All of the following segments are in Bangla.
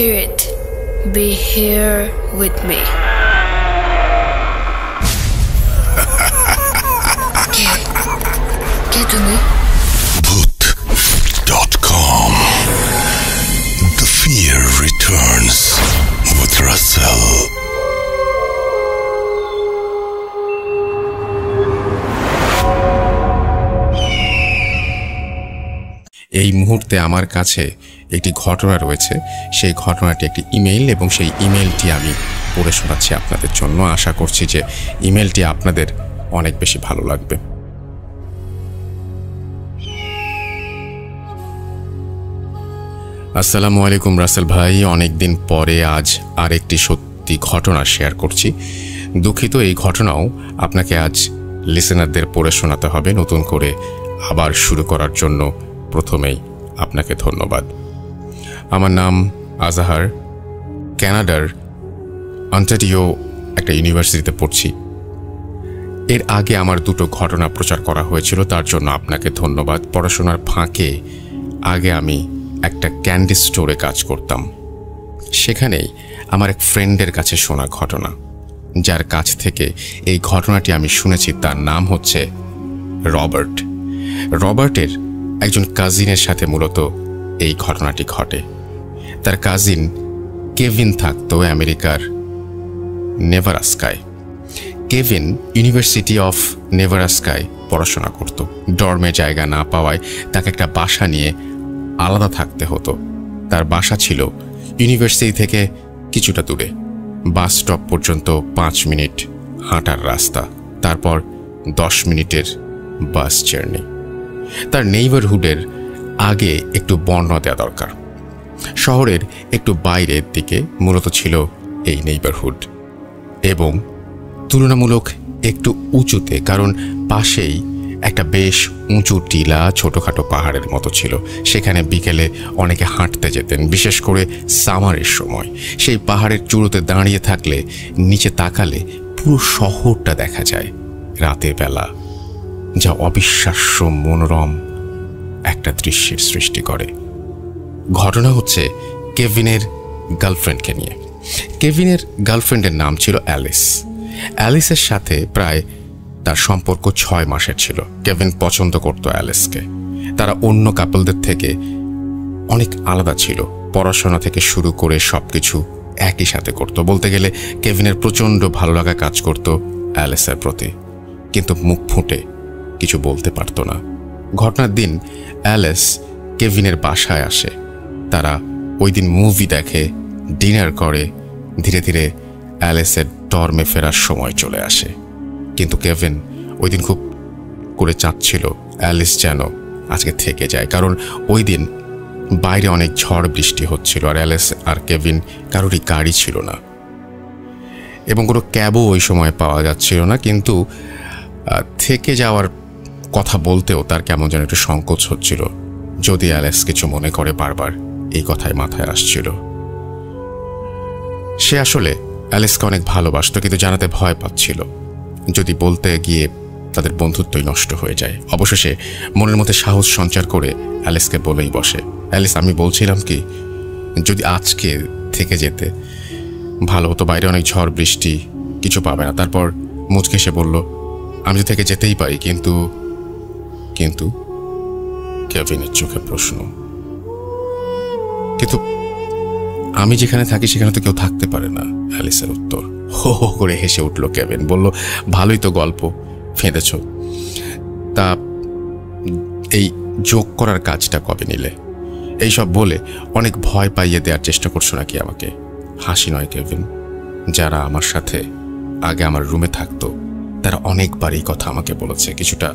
Spirit, be here with me. কে তুমি? BhootDotCom. The fear returns with Russell. এই মুহূর্তে আমার কাছে একটি ঘটনা রয়েছে, সেই ঘটনাটি একটি ইমেইল এবং সেই ইমেইলটি আমি পড়ে শোনাচ্ছি আপনাদের জন্য। আশা করছি যে ইমেইলটি আপনাদের অনেক বেশি ভালো লাগবে। আসসালামু আলাইকুম রাসেল ভাই, অনেক দিন পরে আজ আরেকটি সত্যি ঘটনা শেয়ার করছি। দুঃখিত, এই ঘটনাও আপনাকে আজ লিসেনারদের পড়ে শোনাতে হবে নতুন করে আবার শুরু করার জন্য। প্রথমেই আপনাকে ধন্যবাদ। আমার নাম আজহার, কানাডার অন্টারিও একটা ইউনিভার্সিটিতে পড়ছি। এর আগে আমার দুটো ঘটনা প্রচার করা হয়েছিল, তার জন্য আপনাকে ধন্যবাদ। পড়াশোনার ফাঁকে আগে আমি একটা ক্যান্ডি স্টোরে কাজ করতাম, সেখানেই আমার এক ফ্রেন্ডের কাছে শোনা ঘটনা। যার কাছ থেকে এই ঘটনাটি আমি শুনেছি তার নাম হচ্ছে রবার্ট। রবার্টের একজন কাজিনের সাথে মূলত এই ঘটনাটি ঘটে। তার কাজিন কেভিন থাকতো আমেরিকার নেভারাস্কায়। কেভিন ইউনিভার্সিটি অফ নেভারাস্কায় পড়াশোনা করত। ডর্মে জায়গা না পাওয়ায় তাকে একটা বাসা নিয়ে আলাদা থাকতে হতো। তার বাসা ছিল ইউনিভার্সিটি থেকে কিছুটা দূরে, বাস স্টপ পর্যন্ত 5 মিনিট হাঁটার রাস্তা, তারপর 10 মিনিটের বাস জার্নি। তার নেইবারহুডের আগে একটু বর্ণনা দেওয়া দরকার। শহরের একটু বাইরের দিকে মূলত ছিল এই নেইবারহুড এবং তুলনামূলক একটু উঁচুতে, কারণ পাশেই একটা বেশ উঁচু টিলা ছোটোখাটো পাহাড়ের মতো ছিল। সেখানে বিকেলে অনেকে হাঁটতে যেতেন, বিশেষ করে সামারের সময়। সেই পাহাড়ের চূড়োতে দাঁড়িয়ে থাকলে নিচে তাকালে পুরো শহরটা দেখা যায় রাতের বেলা, যা অবিশ্বাস্য মনোরম একটা দৃশ্যের সৃষ্টি করে। ঘটনা হচ্ছে কেভিনের গার্লফ্রেন্ডকে নিয়ে। কেভিনের গার্লফ্রেন্ডের নাম ছিল অ্যালিস। অ্যালিসের সাথে প্রায় তার সম্পর্ক 6 মাসের ছিল। কেভিন পছন্দ করত অ্যালিসকে। তারা অন্য কাপলদের থেকে অনেক আলাদা ছিল, পড়াশোনা থেকে শুরু করে সব কিছু একই সাথে করত। বলতে গেলে কেভিনের প্রচণ্ড ভালো লাগা কাজ করত অ্যালিসের প্রতি, কিন্তু মুখ ফুটে কিছু বলতে পারত না। ঘটনার দিন অ্যালিস কেভিনের বাসায় আসে। তারা ওই দিন মুভি দেখে, ডিনার করে। ধীরে ধীরে অ্যালিসের ডর্মে ফেরার সময় চলে আসে, কিন্তু কেভিন ওই দিন খুব করে চাচ্ছিল অ্যালিস যেন আজকে থেকে যায়, কারণ ওই দিন বাইরে অনেক ঝড় বৃষ্টি হচ্ছিল। আর অ্যালিস আর কেভিন কারোরই গাড়ি ছিল না এবং কোনো ক্যাবও ওই সময় পাওয়া যাচ্ছিল না, কিন্তু থেকে যাওয়ার কথা বলতেও তার কেমন যেন একটু সংকোচ হচ্ছিল। যদি অ্যালিস কিছু মনে করে, বারবার এই কথাই মাথায় আসছিল। সে আসলে অ্যালিসকে অনেক ভালোবাসত, কিন্তু জানাতে ভয় পাচ্ছিল, যদি বলতে গিয়ে তাদের বন্ধুত্বই নষ্ট হয়ে যায়। অবশেষে মনের মধ্যে সাহস সঞ্চার করে অ্যালিসকে বলেই বসে, অ্যালিস আমি বলছিলাম কি, যদি আজকে থেকে যেতে ভালো হতো, বাইরে অনেক ঝড় বৃষ্টি, কিছু পাবে না। তারপর মুচকে সে বলল, আমি তো থেকে যেতেই পারি, কিন্তু কিন্তু কেভিনের চোখে প্রশ্ন, কিন্তু আমি যেখানে থাকি সেখানে তো কেউ থাকতে পারে না। অ্যালিসের উত্তর। হো হো করে হেসে উঠল কেভিন, বলল ভালোই তো গল্প ফেঁদেছ, তা এই যোগ করার কাজটা কবে নিলে? এইসব বলে অনেক ভয় পাইয়ে দেওয়ার চেষ্টা করছো নাকি আমাকে? হাসি নয় কেভিন, যারা আমার সাথে আগে আমার রুমে থাকতো তারা অনেকবার এই কথা আমাকে বলেছে। কিছুটা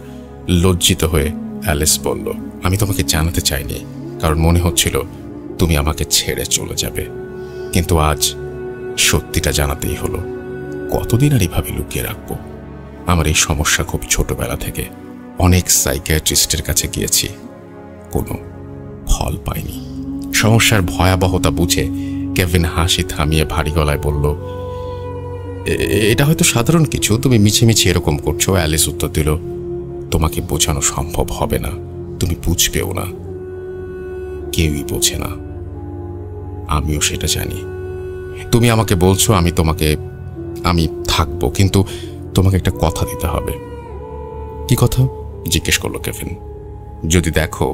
লজ্জিত হয়ে অ্যালিস বলল, আমি তোমাকে জানাতে চাইনি, কারণ মনে হচ্ছিল তুমি আমাকে ছেড়ে চলে যাবে, কিন্তু আজ সত্যিটা জানাতেই হলো। কতদিন আর এভাবে লুকিয়ে রাখব? আমার এই সমস্যা খুব ছোটবেলা থেকে। অনেক সাইকিয়াট্রিস্টের কাছে গিয়েছি, কোনো ফল পাইনি। সমস্যার ভয়াবহতা বুঝে কেভিন হাসি থামিয়ে ভারী গলায় বলল, এটা হয়তো সাধারণ কিছু, তুমি মিছিমিছি এরকম করছো। অ্যালিস উত্তর দিল, তোমাকে বোঝানো সম্ভব হবে না, তুমি বুঝবেও না, কেউই বোঝে না। আমিও সেটা জানি। তুমি আমাকে বলছো আমি থাকবো, কিন্তু তোমাকে একটা কথা দিতে হবে। কি কথা? জিজ্ঞেস করলো কেভিন। যদি দেখো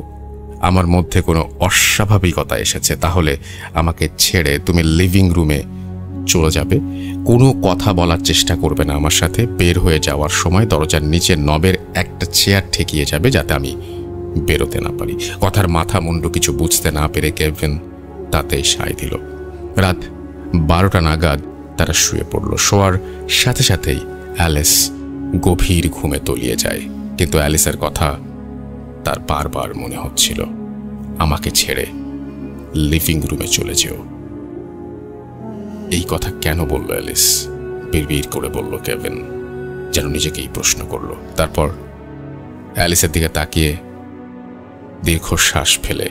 আমার মধ্যে কোনো অস্বাভাবিকতা এসেছে, তাহলে আমাকে ছেড়ে তুমি লিভিং রুমে চলে যাবে, কোনো কথা বলার চেষ্টা করবে না আমার সাথে। বের হয়ে যাওয়ার সময় দরজার নিচে নবের একটা চেয়ার ঠেকিয়ে যাবে যাতে আমি বেরোতে না পারি। কথার মাথা মুন্ডু কিছু বুঝতে না পেরে কেভিন তাতেই সায় দিল। রাত 12টা নাগাদ তারা শুয়ে পড়ল। শোয়ার সাথে সাথেই অ্যালিস গভীর ঘুমে তলিয়ে যায়, কিন্তু অ্যালিসের কথা তার বারবার মনে হচ্ছিল, আমাকে ছেড়ে লিভিং রুমে চলে যেও। এই কথা কেন বলল অ্যালিস? বিড়বিড় করে বলল কেভিন, যেন নিজেকেই প্রশ্ন করল। তারপর অ্যালিসের দিকে তাকিয়ে দীর্ঘশ্বাস ফেলে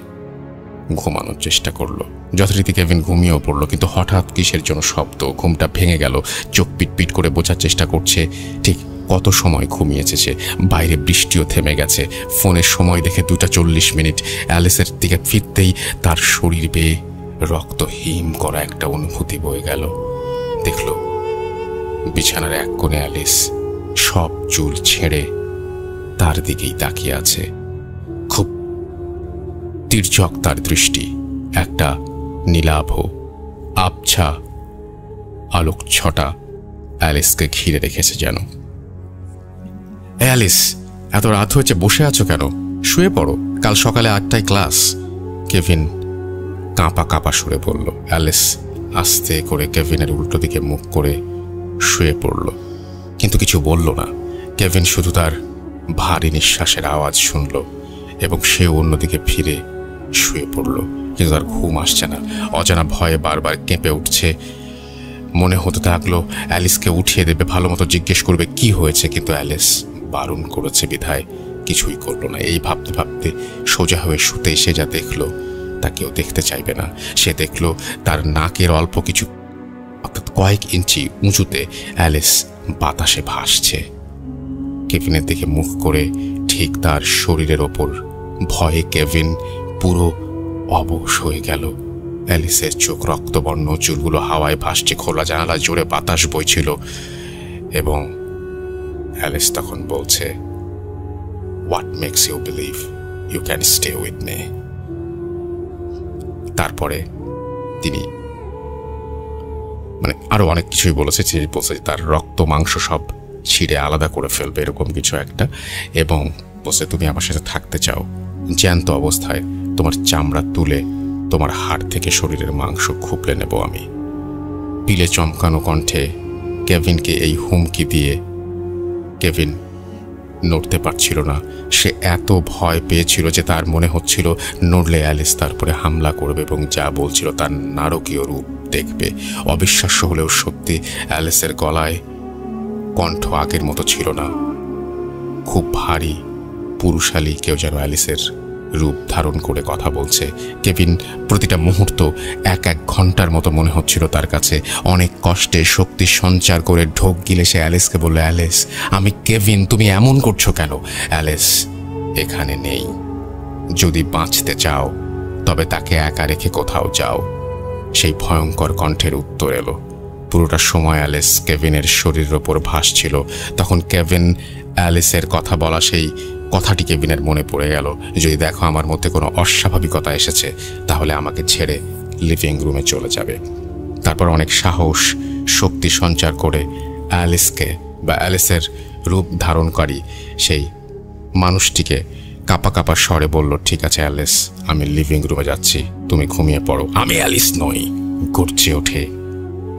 ঘুমানোর চেষ্টা করলো। যথারীতি কেভিন ঘুমিয়েও পড়ল, কিন্তু হঠাৎ কিসের জন্য শব্দ, ঘুমটা ভেঙে গেল। চোখ পিটপিট করে বোঝার চেষ্টা করছে ঠিক কত সময় ঘুমিয়েছে সে। বাইরে বৃষ্টিও থেমে গেছে। ফোনের সময় দেখে 2:40। অ্যালিসের দিকে ফিরতেই তার শরীর বেয়ে রক্ত হিম করা একটা অনুভূতি বয়ে গেল। দেখল বিছানার এক কোণে অ্যালিস সব চুল ছেড়ে তার দিকেই তাকিয়ে আছে। খুব তীর্যক তার দৃষ্টি, একটা নীলাভ আবছা আলোক ছটা অ্যালিসকে ঘিরে রেখেছে যেন। অ্যালিস, এত রাত হয়েছে, বসে আছো কেন? শুয়ে পড়ো, কাল সকালে 8টায় ক্লাস। কেভিন কাঁপা কাঁপা সুরে পড়ল। অ্যালিস আস্তে করে কেভিনের উল্টো দিকে মুখ করে শুয়ে পড়ল, কিন্তু কিছু বলল না। কেভিন শুধু তার ভারী নিঃশ্বাসের আওয়াজ শুনল এবং সে অন্যদিকে ফিরে শুয়ে পড়ল, কিন্তু তার ঘুম আসছে না। অজানা ভয়ে বারবার কেঁপে উঠছে। মনে হতে থাকলো অ্যালিসকে উঠিয়ে দেবে, ভালো মতো জিজ্ঞেস করবে কি হয়েছে, কিন্তু অ্যালিস বারণ করেছে বিধায় কিছুই করল না। এই ভাবতে ভাবতে সোজা হয়ে শুতে এসে যা দেখল তা কেউ দেখতে চাইবে না। সে দেখল তার নাকের অল্প কিছু, অর্থাৎ কয়েক ইঞ্চি উঁচুতে অ্যালিস বাতাসে ভাসছে। কেভিনের দিকে মুখ করে ঠিক তার শরীরের ওপর। ভয়ে কেভিন পুরো অবশ হয়ে গেল। অ্যালিসের চোখ রক্তবর্ণ, চুলগুলো হাওয়ায় ভাসছে, খোলা জানালা জোরে বাতাস বইছিল এবং অ্যালিস তখন বলছে, what makes you believe you can stay with me? তারপরে তিনি আরো অনেক কিছুই বলেছে। তার রক্ত মাংস সব ছিঁড়ে আলাদা করে ফেলবে এরকম কিছু একটা, এবং বলছে তুমি আমার সাথে থাকতে চাও, জ্যান্ত অবস্থায় তোমার চামড়া তুলে তোমার হাড় থেকে শরীরের মাংস খুবলে নেব আমি। পিলে চমকানো কণ্ঠে কেভিনকে এই হুমকি দিয়ে কেভিন নড়তে পারছিল না। সে এত ভয় পেয়েছিল যে তার মনে হচ্ছিল নড়লে অ্যালিস তারপরে হামলা করবে এবং যা বলছিল তার নারকীয় রূপ দেখবে। অবিশ্বাস্য হলেও সত্যি, অ্যালিসের গলায় কণ্ঠ আগের মতো ছিল না। খুব ভারী, পুরুষালী কেউ যেন অ্যালিসের রূপ ধারণ করে কথা বলছে। কেভিন প্রতিটা মুহূর্ত এক ঘন্টার মতো মনে হচ্ছিল তার কাছে। অনেক কষ্টে শক্তি সঞ্চার করে ঢোক গিলে সে অ্যালিসকে বলল, অ্যালিস, আমি কেভিন, তুমি এমন করছো কেন? অ্যালিস এখানে নেই। যদি বাঁচতে চাও তবে তাকে একা রেখে কোথাও যাও। সেই ভয়ঙ্কর কণ্ঠের উত্তর এলো। পুরোটা সময় অ্যালিস কেভিনের শরীরের ওপর ভাসছিল। তখন কেভিন অ্যালিসের কথা বলা সেই কথাটি কেভিনের মনে পড়ে গেল, যদি দেখো আমার মধ্যে কোনো অস্বাভাবিকতা এসেছে তাহলে আমাকে ছেড়ে লিভিং রুমে চলে যাবে। তারপর অনেক সাহস শক্তি সঞ্চার করে অ্যালিসকে বা অ্যালিসের রূপ ধারণকারী সেই মানুষটিকে কাঁপা কাঁপা স্বরে বলল, ঠিক আছে অ্যালিস, আমি লিভিং রুমে যাচ্ছি, তুমি ঘুমিয়ে পড়ো। আমি অ্যালিস নই, গর্জে ওঠে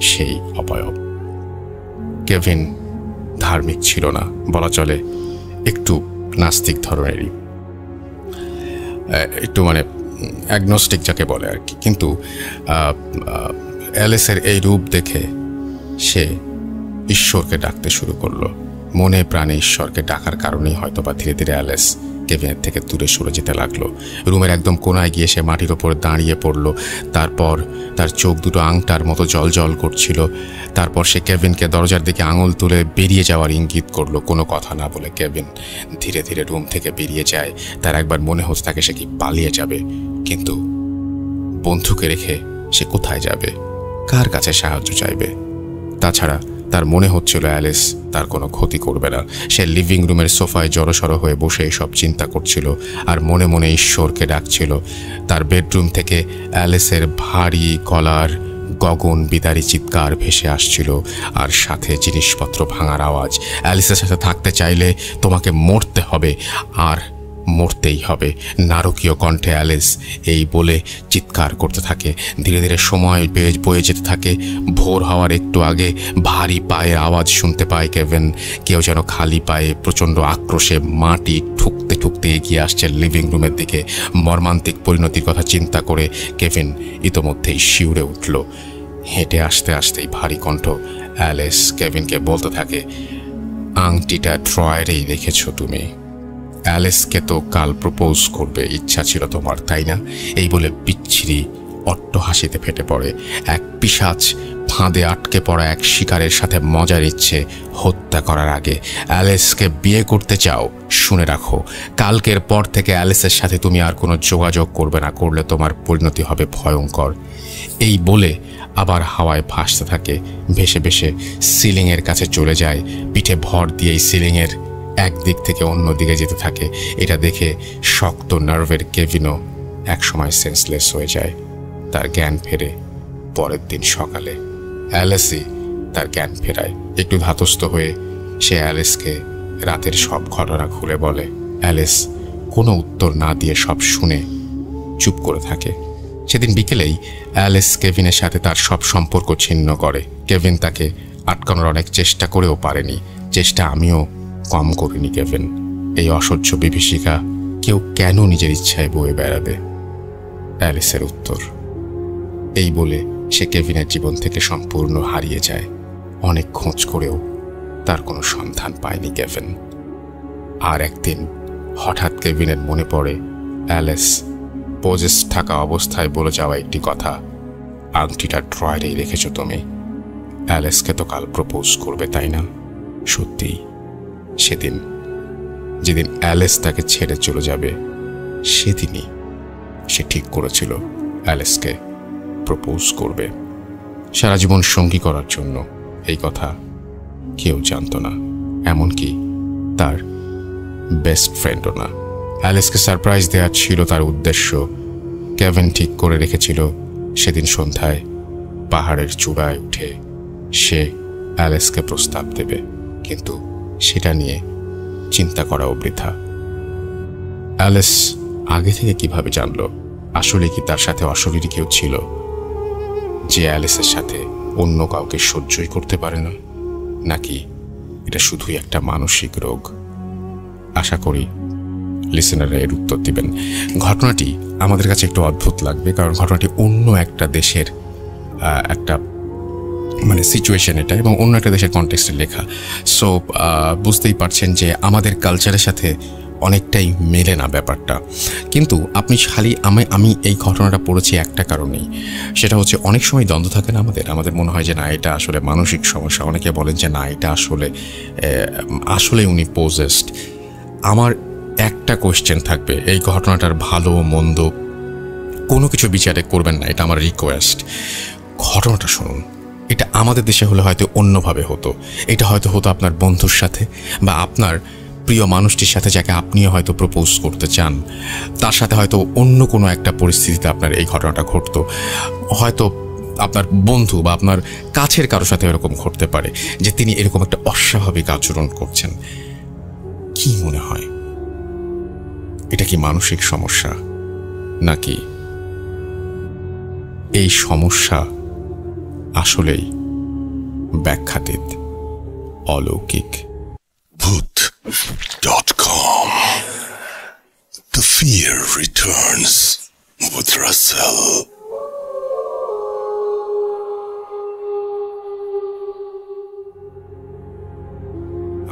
সেই অবয়ব। কেভিন ধার্মিক ছিল না, বলা চলে একটু নাস্তিক ধরনেরই, একটু অ্যাগনস্টিক যাকে বলে আর কি। কিন্তু অ্যালিসের এই রূপ দেখে সে ঈশ্বরকে ডাকতে শুরু করলো। মনে প্রাণে ঈশ্বরকে ডাকার কারণেই হয়তো বা ধীরে ধীরে অ্যালিস কেভিনের থেকে দূরে সরে যেতে লাগলো। রুমের একদম কোনায় গিয়ে সে মাটির ওপর দাঁড়িয়ে পড়ল। তারপর তার চোখ দুটো আংটার মতো জল জল করছিল। তারপর সে কেভিনকে দরজার দিকে আঙুল তুলে বেরিয়ে যাওয়ার ইঙ্গিত করলো। কোনো কথা না বলে কেভিন ধীরে ধীরে রুম থেকে বেরিয়ে যায়। তার একবার মনে হতে থাকে সে কি পালিয়ে যাবে, কিন্তু বন্ধুকে রেখে সে কোথায় যাবে, কার কাছে সাহায্য চাইবে। তাছাড়া তার মনে হচ্ছিল অ্যালিস তার কোনো ক্ষতি করবে না। সে লিভিং রুমের সোফায় জড়সড় হয়ে বসে সব চিন্তা করছিল আর মনে মনে ঈশ্বরকে ডাকছিল। তার বেডরুম থেকে অ্যালিসের ভারী গলার গগন বিদারী চিৎকার ভেসে আসছিল, আর সাথে জিনিসপত্র ভাঙার আওয়াজ। অ্যালিসের সাথে থাকতে চাইলে তোমাকে মরতে হবে, আর মরতেই হবে, নারকীয় কণ্ঠে অ্যালিস এই বলে চিৎকার করতে থাকে। ধীরে ধীরে সময় বয়ে যেতে থাকে। ভোর হওয়ার একটু আগে ভারী পায়ের আওয়াজ শুনতে পায় কেভিন। কেউ যেন খালি পায়ে প্রচণ্ড আক্রোশে মাটি ঠুকতে ঠুকতে এগিয়ে আসছে লিভিং রুমের দিকে। মর্মান্তিক পরিণতির কথা চিন্তা করে কেভিন ইতোমধ্যেই শিউরে উঠল। হেঁটে আসতে আসতেই ভারী কণ্ঠ অ্যালিস কেভিনকে বলতে থাকে, আংটিটা ড্রয়ারেই রেখেছ তুমি, অ্যালিসকে তো কাল প্রপোজ করবে, ইচ্ছা ছিল তোমার, তাই না? এই বলে বিচ্ছিরি অট্টহাসিতে ফেটে পড়ে। এক পিশাচ ফাঁদে আটকে পড়া এক শিকারের সাথে মজার ইচ্ছে হত্যা করার আগে। অ্যালিসকে বিয়ে করতে চাও? শুনে রাখো, কালকের পর থেকে অ্যালিসের সাথে তুমি আর কোনো যোগাযোগ করবে না, করলে তোমার পরিণতি হবে ভয়ঙ্কর। এই বলে আবার হাওয়ায় ভাসতে থাকে, ভেসে ভেসে সিলিংয়ের কাছে চলে যায়, পিঠে ভর দিয়ে সিলিংয়ের একদিক থেকে অন্য দিকে যেতে থাকে। এটা দেখে শক্ত নার্ভের কেভিনও একসময় সেন্সলেস হয়ে যায়। তার জ্ঞান ফেরে পরের দিন সকালে। অ্যালিসই তার জ্ঞান ফেরায়। একটু ধাতস্থ হয়ে সে অ্যালিসকে রাতের সব ঘটনা খুলে বলে। অ্যালিস কোনো উত্তর না দিয়ে সব শুনে চুপ করে থাকে। সেদিন বিকেলেই অ্যালিস কেভিনের সাথে তার সব সম্পর্ক ছিন্ন করে। কেভিন তাকে আটকানোর অনেক চেষ্টা করেও পারেনি। চেষ্টা আমিও কম করিনি কেভিন। এই অসহ্য বিভীষিকা কেউ কেন নিজের ইচ্ছায় বয়ে বেড়াবে? অ্যালিসের উত্তর। এই বলে সে কেভিনের জীবন থেকে সম্পূর্ণ হারিয়ে যায়। অনেক খোঁজ করেও তার কোনো সন্ধান পায়নি কেভিন। আর একদিন হঠাৎ কেভিনের মনে পড়ে অ্যালিস পজেস থাকা অবস্থায় বলে যাওয়া একটি কথা, আংটিটা ড্রয়ারেই রেখেছ তুমি, অ্যালিসকে তো কাল প্রপোজ করবে, তাই না? সত্যিই সেদিন, যেদিন অ্যালিস তাকে ছেড়ে চলে যাবে, সেদিনই সে ঠিক করেছিল অ্যালিসকে প্রপোজ করবে, সারা জীবন সঙ্গী করার জন্য। এই কথা কেউ জানত না, এমনকি তার বেস্ট ফ্রেন্ডও না। অ্যালিসকে সারপ্রাইজ দেওয়া ছিল তার উদ্দেশ্য। কেভিন ঠিক করে রেখেছিল সেদিন সন্ধ্যায় পাহাড়ের চূড়ায় উঠে সে অ্যালিসকে প্রস্তাব দেবে, কিন্তু সেটা নিয়ে চিন্তা করাও বৃথা। অ্যালিস আগে থেকে কিভাবে জানলো? আসলে কি তার সাথে অশরীরী কেউ ছিল, যে অ্যালিসের সাথে অন্য কাউকে সহ্যই করতে পারে না? নাকি এটা শুধুই একটা মানসিক রোগ? আশা করি লিসেনাররা এর উত্তর দিবেন। ঘটনাটি আমাদের কাছে একটু অদ্ভুত লাগবে, কারণ ঘটনাটি অন্য একটা দেশের একটা সিচুয়েশন এটা, এবং অন্য একটা দেশের কনটেক্সটে লেখা। সো বুঝতেই পারছেন যে আমাদের কালচারের সাথে অনেকটাই মেলে না ব্যাপারটা। কিন্তু আপনি খালি আমি এই ঘটনাটা পড়েছি একটা কারণেই, সেটা হচ্ছে অনেক সময় দ্বন্দ্ব থাকে না আমাদের, মনে হয় যে না এটা আসলে মানসিক সমস্যা, অনেকে বলেন যে না এটা আসলে উনি পজেসড। আমার একটা কোয়েশ্চেন থাকবে, এই ঘটনাটার ভালো মন্দ কোনো কিছু বিচারে করবেন না, এটা আমার রিকোয়েস্ট। ঘটনাটা শুনুন, এটা আমাদের দেশে হলে হয়তো অন্যভাবে হতো। এটা হয়তো হতো আপনার বন্ধুর সাথে, বা আপনার প্রিয় মানুষটির সাথে যাকে আপনিও হয়তো প্রপোজ করতে চান, তার সাথে হয়তো অন্য কোনো একটা পরিস্থিতিতে আপনার এই ঘটনাটা ঘটতো। হয়তো আপনার বন্ধু বা আপনার কাছের কারোর সাথে এরকম ঘটতে পারে যে তিনি এরকম একটা অস্বাভাবিক আচরণ করছেন। কি মনে হয়, এটা কি মানসিক সমস্যা, নাকি এই সমস্যা আসলেই ব্যাখ্যাতীত, অলৌকিক? BhootDotCom. The fear returns with Russell.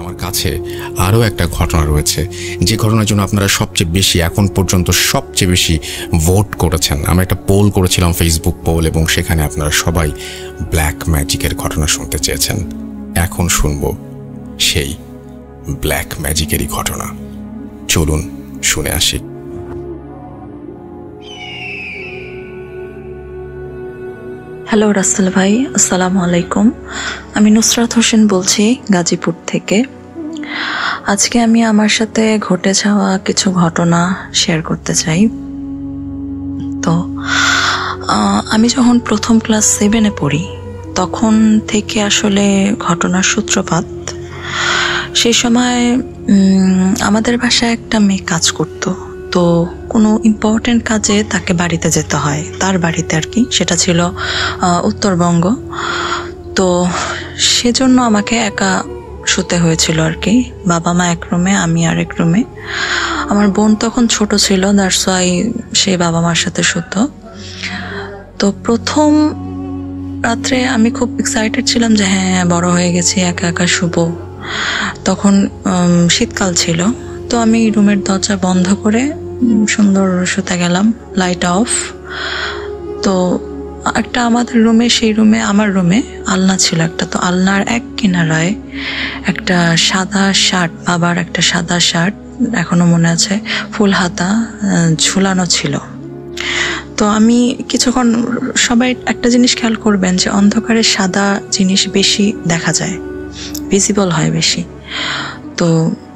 আমার কাছে আরও একটা ঘটনা রয়েছে, যে ঘটনার জন্য আপনারা সবচেয়ে বেশি, এখন পর্যন্ত সবচেয়ে বেশি ভোট করেছেন। আমরা একটা পোল করেছিলাম, ফেসবুক পোল, এবং সেখানে আপনারা সবাই ব্ল্যাক ম্যাজিকের ঘটনা শুনতে চেয়েছেন। এখন শুনব সেই ব্ল্যাক ম্যাজিকেরই ঘটনা। চলুন শুনে আসি। হ্যালো রাসেল ভাই, আসসালামু আলাইকুম। আমি নুসরাত হোসেন বলছি গাজীপুর থেকে। আজকে আমি আমার সাথে ঘটে যাওয়া কিছু ঘটনা শেয়ার করতে চাই। তো আমি যখন প্রথম ক্লাস 7-এ পড়ি তখন থেকে আসলে ঘটনার সূত্রপাত। সেই সময় আমাদের বাসায় একটা মেয়ে কাজ করতো, তো কোনো ইম্পর্টেন্ট কাজে তাকে বাড়িতে যেতে হয়, তার বাড়িতে আর কি। সেটা ছিল উত্তরবঙ্গ, তো সেজন্য আমাকে একা শুতে হয়েছিল আর কি। বাবা মা এক রুমে, আমি আর এক রুমে। আমার বোন তখন ছোট ছিল, দ্যাটস ওয়াই সে বাবা মার সাথে শুত। তো প্রথম রাত্রে আমি খুব এক্সাইটেড ছিলাম যে হ্যাঁ বড় হয়ে গেছি, একা একা শুব। তখন শীতকাল ছিল, তো আমি রুমের দরজা বন্ধ করে সুন্দর শুতে গেলাম, লাইট অফ। তো একটা আমাদের রুমে, সেই রুমে, আমার রুমে আলনা ছিল একটা। তো আলনার এক কিনারায় একটা সাদা শার্ট, বাবার একটা সাদা শার্ট, এখনো মনে আছে, ফুল হাতা, ঝুলানো ছিল। তো আমি কিছুক্ষণ, সবাই একটা জিনিস খেয়াল করবেন যে অন্ধকারে সাদা জিনিস বেশি দেখা যায়, ভিজিবল হয় বেশি। তো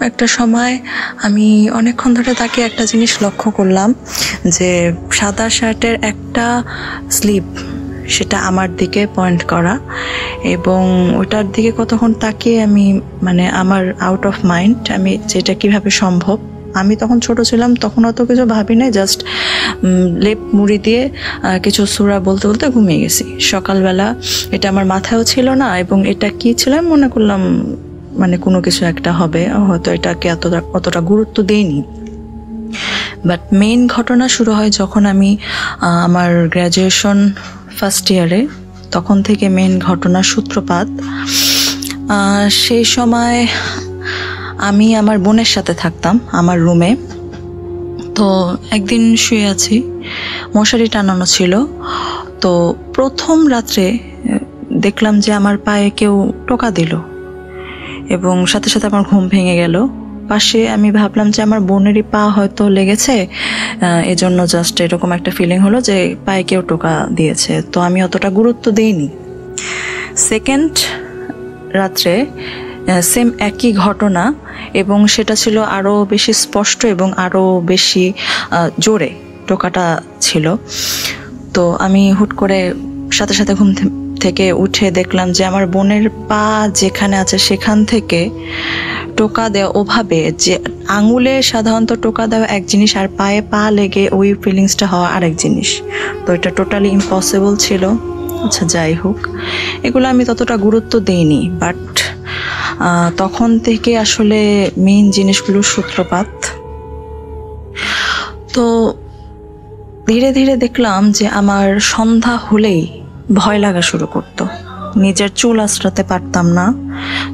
একটা সময় আমি অনেকক্ষণ ধরে তাকে একটা জিনিস লক্ষ্য করলাম যে সাদা শার্টের একটা স্লিপ সেটা আমার দিকে পয়েন্ট করা, এবং ওটার দিকে কতক্ষণ তাকিয়ে আমি, মানে আমার আউট অফ মাইন্ড, আমি যেটা কিভাবে সম্ভব। আমি তখন ছোট ছিলাম, তখন অত কিছু ভাবি নাই, জাস্ট লেপ মুড়ি দিয়ে কিছু সূরা বলতে বলতে ঘুমিয়ে গেছি। সকালবেলা এটা আমার মাথায়ও ছিল না, এবং এটা কি ছিল আমি মনে করলাম মানে কোনো কিছু একটা হবে, হয়তো এটাকে অতটা গুরুত্ব দিইনি। বাট মেইন ঘটনা শুরু হয় যখন আমি আমার গ্র্যাজুয়েশন ফার্স্ট ইয়ারে, তখন থেকে মেইন ঘটনা সূত্রপাত। সেই সময় আমি আমার বোনের সাথে থাকতাম আমার রুমে। তো একদিন শুয়ে আছি, মশারি টানানো ছিল। তো প্রথম রাত্রে দেখলাম যে আমার পায়ে কেউ টোকা দিল, এবং সাথে সাথে আমার ঘুম ভেঙে গেল। পাশে আমি ভাবলাম যে আমার বোনেরই পা হয়তো লেগেছে, এজন্য জাস্ট এরকম একটা ফিলিং হলো যে পায়ে কেউ টোকা দিয়েছে। তো আমি অতটা গুরুত্ব দিইনি। সেকেন্ড রাত্রে সেম একই ঘটনা, এবং সেটা ছিল আরও বেশি স্পষ্ট এবং আরও বেশি জোরে টোকাটা ছিল। তো আমি হুট করে সাথে সাথে ঘুম থেকে উঠে দেখলাম যে আমার বোনের পা যেখানে আছে সেখান থেকে টোকা দেওয়া, ওভাবে যে আঙুলে সাধারণত টোকা দেওয়া এক জিনিস, আর পায়ে পা লেগে ওই ফিলিংসটা হওয়া আরেক জিনিস। তো এটা টোটালি ইম্পসিবল ছিল। আচ্ছা, যাই হোক, এগুলো আমি ততটা গুরুত্ব দিইনি। বাট তখন থেকে আসলে মেইন জিনিসগুলোর সূত্রপাত। তো ধীরে ধীরে দেখলাম যে আমার সন্ধ্যা হলেই ভয় লাগা শুরু করতো। নিজের চুল আঁচড়াতে পারতাম না,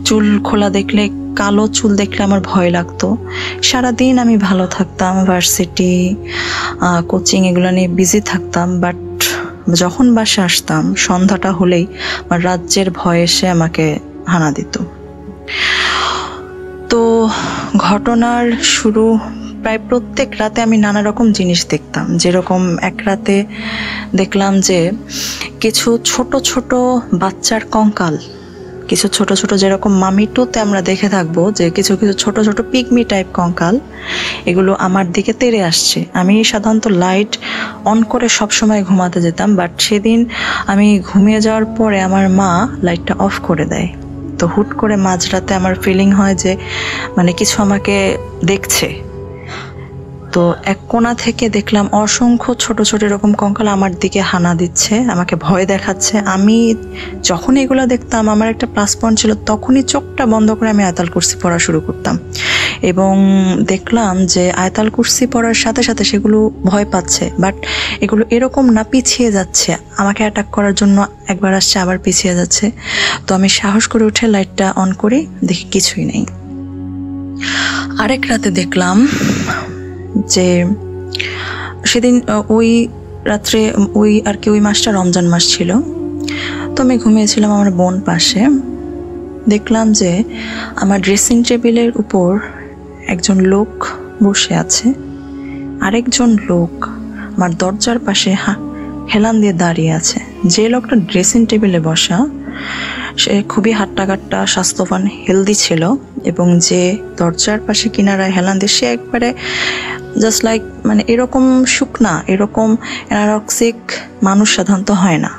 চুল খোলা দেখলে, কালো চুল দেখলে আমার ভয় লাগতো। সারাদিন আমি ভালো থাকতাম, ভার্সিটি, কোচিং এগুলো নিয়ে বিজি থাকতাম। বাট যখন বাসা আসতাম সন্ধ্যাটা হলেই আমার রাজ্যের ভয় এসে আমাকে হানা দিত। তো ঘটনার শুরু, প্রায় প্রত্যেক রাতে আমি নানা রকম জিনিস দেখতাম। যেরকম এক রাতে দেখলাম যে কিছু ছোট ছোট বাচ্চার কঙ্কাল, কিছু ছোট ছোট, যেরকম মামিটুতে আমরা দেখে থাকবো যে কিছু কিছু ছোট ছোট পিগমি টাইপ কঙ্কাল, এগুলো আমার দিকে তেড়ে আসছে। আমি সাধারণত লাইট অন করে সবসময় ঘুমাতে যেতাম, বাট সেদিন আমি ঘুমিয়ে যাওয়ার পরে আমার মা লাইটটা অফ করে দেয়। তো হুট করে মাঝরাতে আমার ফিলিং হয় যে মানে কিছু আমাকে দেখছে। তো এক কোণা থেকে দেখলাম অসংখ্য ছোট ছোট এরকম কঙ্কাল আমার দিকে হানা দিচ্ছে, আমাকে ভয় দেখাচ্ছে। আমি যখন এগুলো দেখতাম, আমার একটা প্লাস পয়েন্ট ছিল, তখনই চোখটা বন্ধ করে আমি আয়াতুল কুরসি পড়া শুরু করতাম, এবং দেখলাম যে আয়াতুল কুরসি পড়ার সাথে সাথে সেগুলো ভয় পাচ্ছে। বাট এগুলো এরকম না, পিছিয়ে যাচ্ছে, আমাকে অ্যাটাক করার জন্য একবার আসছে, আবার পিছিয়ে যাচ্ছে। তো আমি সাহস করে উঠে লাইটটা অন করি, দেখি কিছুই নেই। আরেক রাতে দেখলাম যে সেদিন ওই রাত্রে ওই আর কি ওই মাসটা রমজান মাস ছিল। তো আমি ঘুমিয়েছিলাম আমার বোন পাশে, দেখলাম যে আমার ড্রেসিং টেবিলের উপর একজন লোক বসে আছে, আরেকজন লোক আমার দরজার পাশে হেলান দিয়ে দাঁড়িয়ে আছে। যে লোকটা ড্রেসিং টেবিলে বসা সে খুবই হাট্টাকাট্টা স্বাস্থ্যবান হেলদি ছিল, এবং যে দরজার পাশে কিনারায় হেলান দিয়ে সে একবারে জাস্ট লাইক মানে এরকম শুকনা, এরকম অ্যানারক্সিক মানুষ সাধারণত হয় না,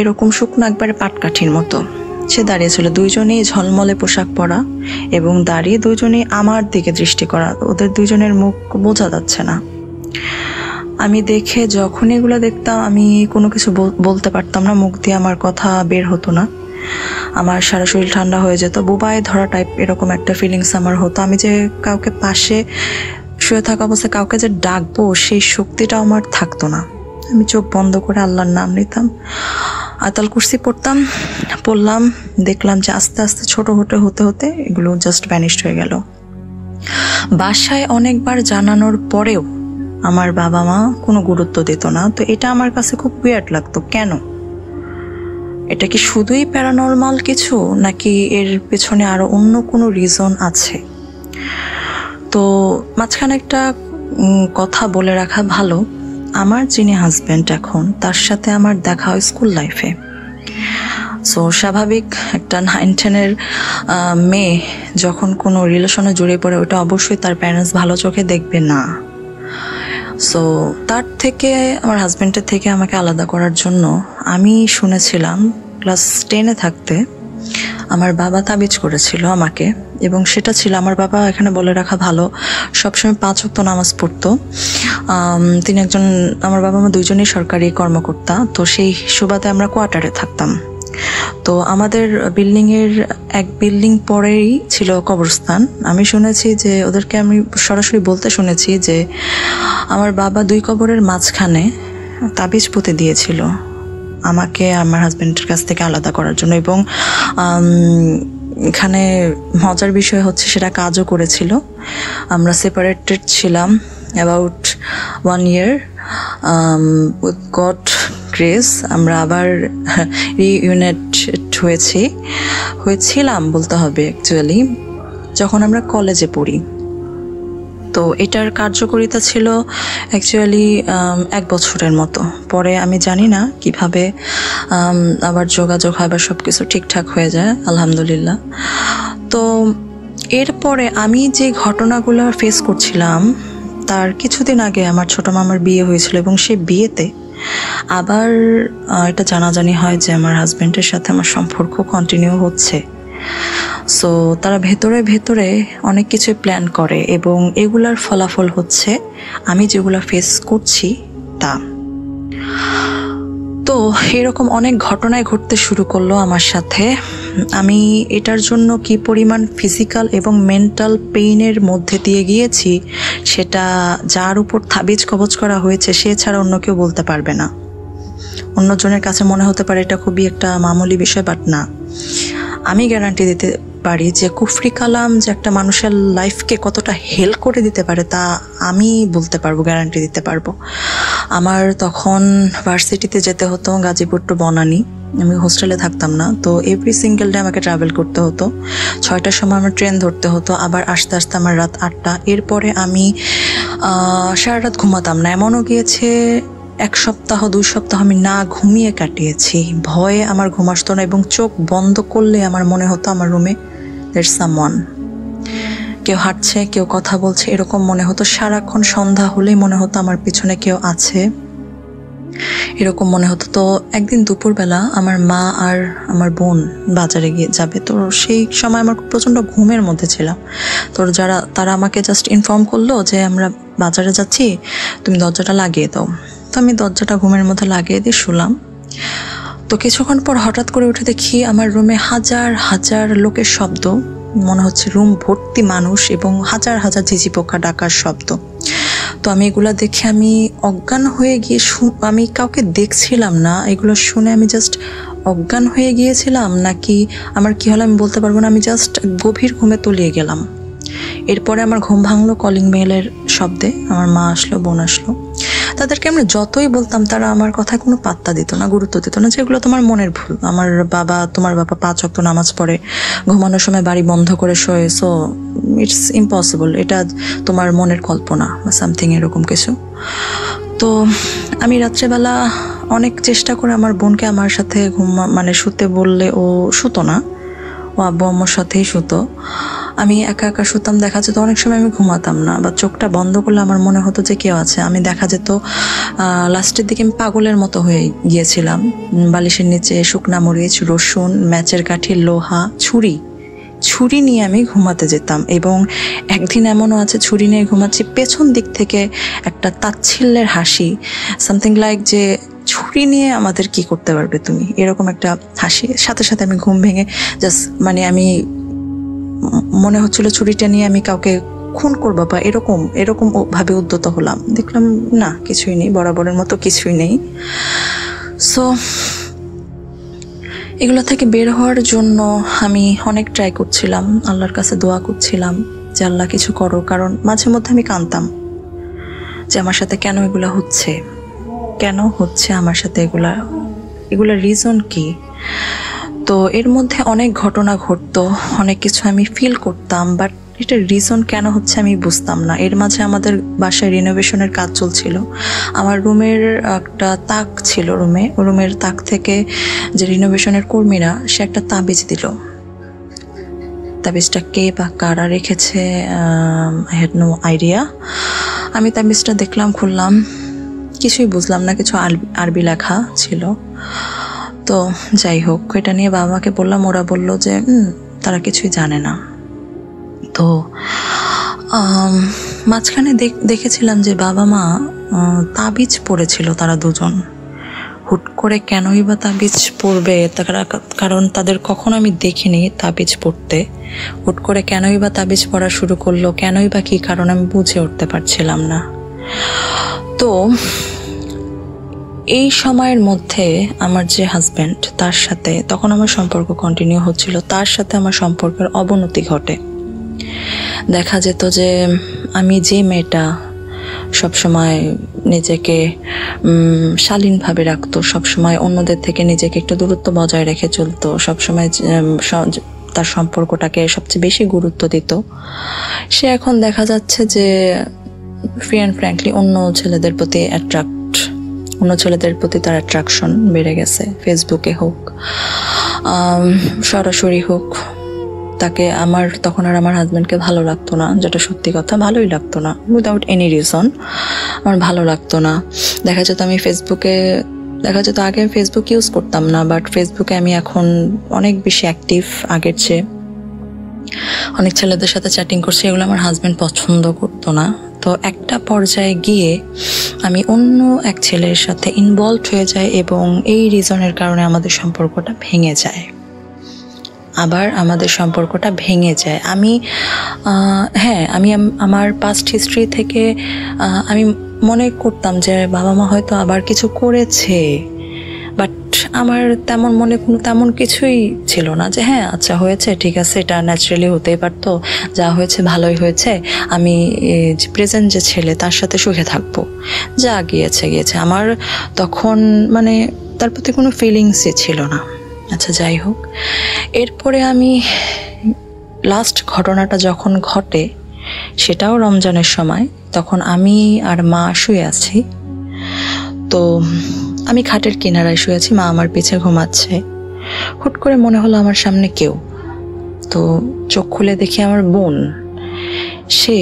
এরকম শুকনা একবারে পাটকাঠির মতো সে দাঁড়িয়েছিল। দুইজনেই ঝলমলে পোশাক পরা এবং দাঁড়িয়ে দুজনেই আমার দিকে দৃষ্টি করা, ওদের দুইজনের মুখ বোঝা যাচ্ছে না। আমি দেখে যখন এগুলো দেখতাম আমি কোনো কিছু বলতে পারতাম না, মুখ দিয়ে আমার কথা বের হতো না, আমার সারা শরীর ঠান্ডা হয়ে যেত, বোবায় ধরা টাইপ এরকম একটা ফিলিংস আমার হতো। আমি যে কাউকে পাশে শুয়ে থাকা অবস্থায় কাউকে যে ডাকবো সেই শক্তিটা আমার থাকতো না। আমি চোখ বন্ধ করে আল্লাহর নাম নিতাম, আতাল কুরসি পড়তাম, পড়লাম, দেখলাম যে আস্তে আস্তে ছোট হতে হতে হতে এগুলো জাস্ট ভ্যানিশড হয়ে গেল। বাসায় অনেকবার জানানোর পরেও আমার বাবা মা কোনো গুরুত্ব দিত না, তো এটা আমার কাছে খুব উইয়ার্ড লাগতো। কেন? এটা কি শুধুই প্যারানর্মাল কিছু, নাকি এর পেছনে আরও অন্য কোনো রিজন আছে? তো মাঝখানে একটা কথা বলে রাখা ভালো, আমার যিনি হাজব্যান্ড এখন, তার সাথে আমার দেখা হয় স্কুল লাইফে। সো স্বাভাবিক একটা 9-10-এর মেয়ে যখন কোনো রিলেশনে জড়িয়ে পড়ে ওটা অবশ্যই তার প্যারেন্টস ভালো চোখে দেখবে না। সো তার থেকে, আমার হাজব্যান্ডের থেকে আমাকে আলাদা করার জন্য আমি শুনেছিলাম ক্লাস 10-এ থাকতে আমার বাবা তাবিজ করেছিল আমাকে, এবং সেটা ছিল, আমার বাবা এখানে বলে রাখা ভালো সবসময় 5 ওয়াক্ত নামাজ পড়তো। তিনি একজন, আমার বাবা মা দুইজনেই সরকারি কর্মকর্তা, তো সেই সুবাদে আমরা কোয়ার্টারে থাকতাম। তো আমাদের বিল্ডিংয়ের এক বিল্ডিং পরেই ছিল কবরস্থান। আমি শুনেছি যে ওদেরকে, আমি সরাসরি বলতে শুনেছি যে আমার বাবা 2 কবরের মাঝখানে তাবিজ পুঁতে দিয়েছিল আমাকে আমার হাজব্যান্ডের কাছ থেকে আলাদা করার জন্য, এবং এখানে মজার বিষয় হচ্ছে সেটা কাজও করেছিল। আমরা সেপারেটেড ছিলাম about 1 year, with God grace আমরা আবার রিইউনাইটেড হয়েছিলাম বলতে হবে অ্যাকচুয়ালি, যখন আমরা কলেজে পড়ি। তো এটার কার্যকারিতা ছিল অ্যাকচুয়ালি 1 বছরের মতো। পরে আমি জানি না কিভাবে আবার যোগাযোগ হয় বা সব কিছু ঠিকঠাক হয়ে যায়, আলহামদুলিল্লাহ। তো এরপরে আমি যে ঘটনাগুলো ফেস করছিলাম, তার কিছুদিন আগে আমার ছোটো মামার বিয়ে হয়েছিল, এবং সেই বিয়েতে আবার এটা জানাজানি হয় যে আমার হাজব্যান্ডের সাথে আমার সম্পর্ক কন্টিনিউ হচ্ছে। সো তারা ভেতরে ভেতরে অনেক কিছু প্ল্যান করে, এবং এগুলার ফলাফল হচ্ছে আমি যেগুলো ফেস করছি তা। তো এরকম অনেক ঘটনায় ঘটতে শুরু করলো আমার সাথে। আমি এটার জন্য কি পরিমাণ ফিজিক্যাল এবং মেন্টাল পেইনের মধ্যে দিয়ে গিয়েছি সেটা যার উপর তাবিজ কবজ করা হয়েছে সে ছাড়া অন্য কেউ বলতে পারবে না। অন্যজনের কাছে মনে হতে পারে এটা খুবই একটা মামুলি বিষয়, বাট না। আমি গ্যারান্টি দিতে পারি যে কুফরি কালাম যে একটা মানুষের লাইফকে কতটা হেল্প করে দিতে পারে তা আমি বলতে পারবো, গ্যারান্টি দিতে পারবো। আমার তখন ভার্সিটিতে যেতে হতো, গাজীপুর টু বনানী, আমি হোস্টেলে থাকতাম না, তো এভরি সিঙ্গেল ডে আমাকে ট্রাভেল করতে হতো। 6টার সময় আমার ট্রেন ধরতে হতো, আবার আস্তে আস্তে আমার রাত 8টা। এরপরে আমি সারা রাত ঘুমাতাম না, এমনও গিয়েছে 1-2 সপ্তাহ আমি না ঘুমিয়ে কাটিয়েছি, ভয়ে আমার ঘুম আসতো না, এবং চোখ বন্ধ করলে আমার মনে হতো আমার রুমে দেয়ার সামওয়ান, কেউ হাঁটছে, কেউ কথা বলছে, এরকম মনে হতো। সারাক্ষণ সন্ধ্যা হলেই মনে হতো আমার পিছনে কেউ আছে, এরকম মনে হতো। তো একদিন দুপুরবেলা আমার মা আর আমার বোন বাজারে গিয়ে যাবে, তো সেই সময় আমার প্রচণ্ড ঘুমের মধ্যে ছিলাম। তো তারা আমাকে জাস্ট ইনফর্ম করলো যে আমরা বাজারে যাচ্ছি, তুমি দরজাটা লাগিয়ে দাও। তো আমি দরজাটা ঘুমের মধ্যে লাগিয়ে দিয়ে শুলাম। তো কিছুক্ষণ পর হঠাৎ করে উঠে দেখি আমার রুমে হাজার হাজার লোকের শব্দ, মনে হচ্ছে রুম ভর্তি মানুষ, এবং হাজার হাজার ঝিঝি পোকা ডাকার শব্দ। তো আমি এগুলো দেখে আমি অজ্ঞান হয়ে গিয়ে, আমি কাউকে দেখছিলাম না, এগুলো শুনে আমি জাস্ট অজ্ঞান হয়ে গিয়েছিলাম, নাকি আমার কী হলো আমি বলতে পারবো না, আমি জাস্ট গভীর ঘুমে তলিয়ে গেলাম। এরপরে আমার ঘুম ভাঙলো কলিং বেলের শব্দে, আমার মা আসলো, বোন আসলো। তাদেরকে আমরা যতই বলতাম তারা আমার কথায় কোনো পাত্তা দিত না, গুরুত্ব দিত না, যেগুলো তোমার মনের ভুল। আমার বাবা, তোমার বাবা 5 ওয়াক্ত নামাজ পড়ে, ঘুমানোর সময় বাড়ি বন্ধ করে শোয়, সো ইটস ইম্পসিবল, এটা তোমার মনের কল্পনা বা সামথিং এরকম কিছু। তো আমি রাত্রেবেলা অনেক চেষ্টা করে আমার বোনকে আমার সাথে শুতে বললে ও শুতো না, ও আব্বু আম্মুর সাথেই শুতো। আমি একা একা শুতাম, দেখা যেত অনেক সময় আমি ঘুমাতাম না, বা চোখটা বন্ধ করলে আমার মনে হতো যে কেউ আছে। আমি দেখা যেত লাস্টের দিকে আমি পাগলের মতো হয়ে গিয়েছিলাম। বালিশের নিচে শুকনা মরিচ, রসুন, ম্যাচের কাঠি, লোহা, ছুরি নিয়ে আমি ঘুমাতে যেতাম। এবং একদিন এমনও আছে ছুরি নিয়ে ঘুমাচ্ছি, পেছন দিক থেকে একটা তাচ্ছিল্যের হাসি, সামথিং লাইক যে ছুরি নিয়ে আমাদের কি করতে পারবে তুমি, এরকম একটা হাসি। সাথে সাথে আমি ঘুম ভেঙে জাস্ট আমি মনে হচ্ছিল ছুরিটা নিয়ে আমি কাউকে খুন করব বা এরকম ভাবে উদ্যত হলাম। দেখলাম না, কিছুই নেই, বরাবরের মতো কিছুই নেই। সো এগুলো থেকে বের হওয়ার জন্য আমি অনেক ট্রাই করছিলাম, আল্লাহর কাছে দোয়া করছিলাম যে আল্লাহ কিছু করো। কারণ মাঝে মধ্যে আমি কাঁদতাম যে আমার সাথে কেন এগুলো হচ্ছে, আমার সাথে এগুলার রিজন কি। তো এর মধ্যে অনেক ঘটনা ঘটতো, অনেক কিছু আমি ফিল করতাম, বাট এটার রিজন কেন হচ্ছে আমি বুঝতাম না। এর মাঝে আমাদের বাসায় রিনোভেশনের কাজ চলছিল। আমার রুমের একটা তাক ছিল, রুমের তাক থেকে যে রিনোভেশনের কর্মীরা, সে একটা তাবিজ দিল। তাবিজটা কে বা কারা রেখেছে আই হ্যাড নো আইডিয়া। আমি তাবিজটা দেখলাম, খুললাম, কিছুই বুঝলাম না, কিছু আরবি লেখা ছিল। তো যাই হোক, এটা নিয়ে বাবা মাকে বললাম, ওরা বলল যে তারা কিছুই জানে না। তো মাঝখানে দেখেছিলাম যে বাবা মা তাবিজ পড়েছিল তারা দুজন। হুট করে কেনই বা তাবিজ পড়বে, কারণ তাদের কখনো আমি দেখিনি তাবিজ পড়তে। হুট করে কেনই বা তাবিজ পড়া শুরু করলো, কেনই বা কী কারণ আমি বুঝে উঠতে পারছিলাম না। তো এই সময়ের মধ্যে আমার যে হাজব্যান্ড, তার সাথে তখন আমার সম্পর্ক কন্টিনিউ হচ্ছিল, তার সাথে আমার সম্পর্কের অবনতি ঘটে। দেখা যেত যে আমি যে মেয়েটা সবসময় নিজেকে শালীনভাবে রাখতো, সবসময় অন্যদের থেকে নিজেকে একটু দূরত্ব বজায় রেখে চলতো, সবসময় তার সম্পর্কটাকে সবচেয়ে বেশি গুরুত্ব দিত, সে এখন দেখা যাচ্ছে যে ফ্রি অ্যান্ড ফ্র্যাঙ্কলি অন্য ছেলেদের প্রতি তার অ্যাট্রাকশন বেড়ে গেছে। ফেসবুকে হোক, সরাসরি হোক, তাকে তখন আর আমার হাজব্যান্ডকে ভালো লাগতো না, যেটা সত্যি কথা। ভালোই লাগতো না, উইদাউট এনি রিজন আমার ভালো লাগতো না। দেখা যেত আমি ফেসবুকে, আগে আমি ফেসবুক ইউজ করতাম না, বাট ফেসবুকে আমি এখন অনেক বেশি অ্যাক্টিভ আগের চেয়ে। অনেক ছেলেদের সাথে চ্যাটিং করছি, এগুলো আমার হাজব্যান্ড পছন্দ করতো না। তো একটা পর্যায়ে গিয়ে আমি অন্য এক ছেলের সাথে ইনভলভ হয়ে যাই, এবং এই রিজনের কারণে আমাদের সম্পর্কটা ভেঙে যায়। আমি আমি আমার পাস্ট হিস্ট্রি থেকে আমি মনে করতাম যে বাবা মা হয়তো আবার কিছু করেছে, বাট আমার তেমন কিছুই ছিল না যে হ্যাঁ আচ্ছা হয়েছে, ঠিক আছে, এটা ন্যাচারালি হতেই পারতো, যা হয়েছে ভালোই হয়েছে, আমি প্রেজেন্ট যে ছেলে তার সাথে সুখে থাকবো, যা গিয়েছে। আমার তখন তার প্রতি কোনো ফিলিংসই ছিল না। আচ্ছা যাই হোক, এরপরে আমি লাস্ট ঘটনাটা যখন ঘটে, সেটাও রমজানের সময়। তখন আমি আর মা শুয়ে আছি, তো আমি খাটের কিনারায় শুয়ে আছি, মা আমার পিছে ঘুমাচ্ছে। হুট করে মনে হলো আমার সামনে কেউ, তো চোখ খুলে দেখি আমার বোন। সে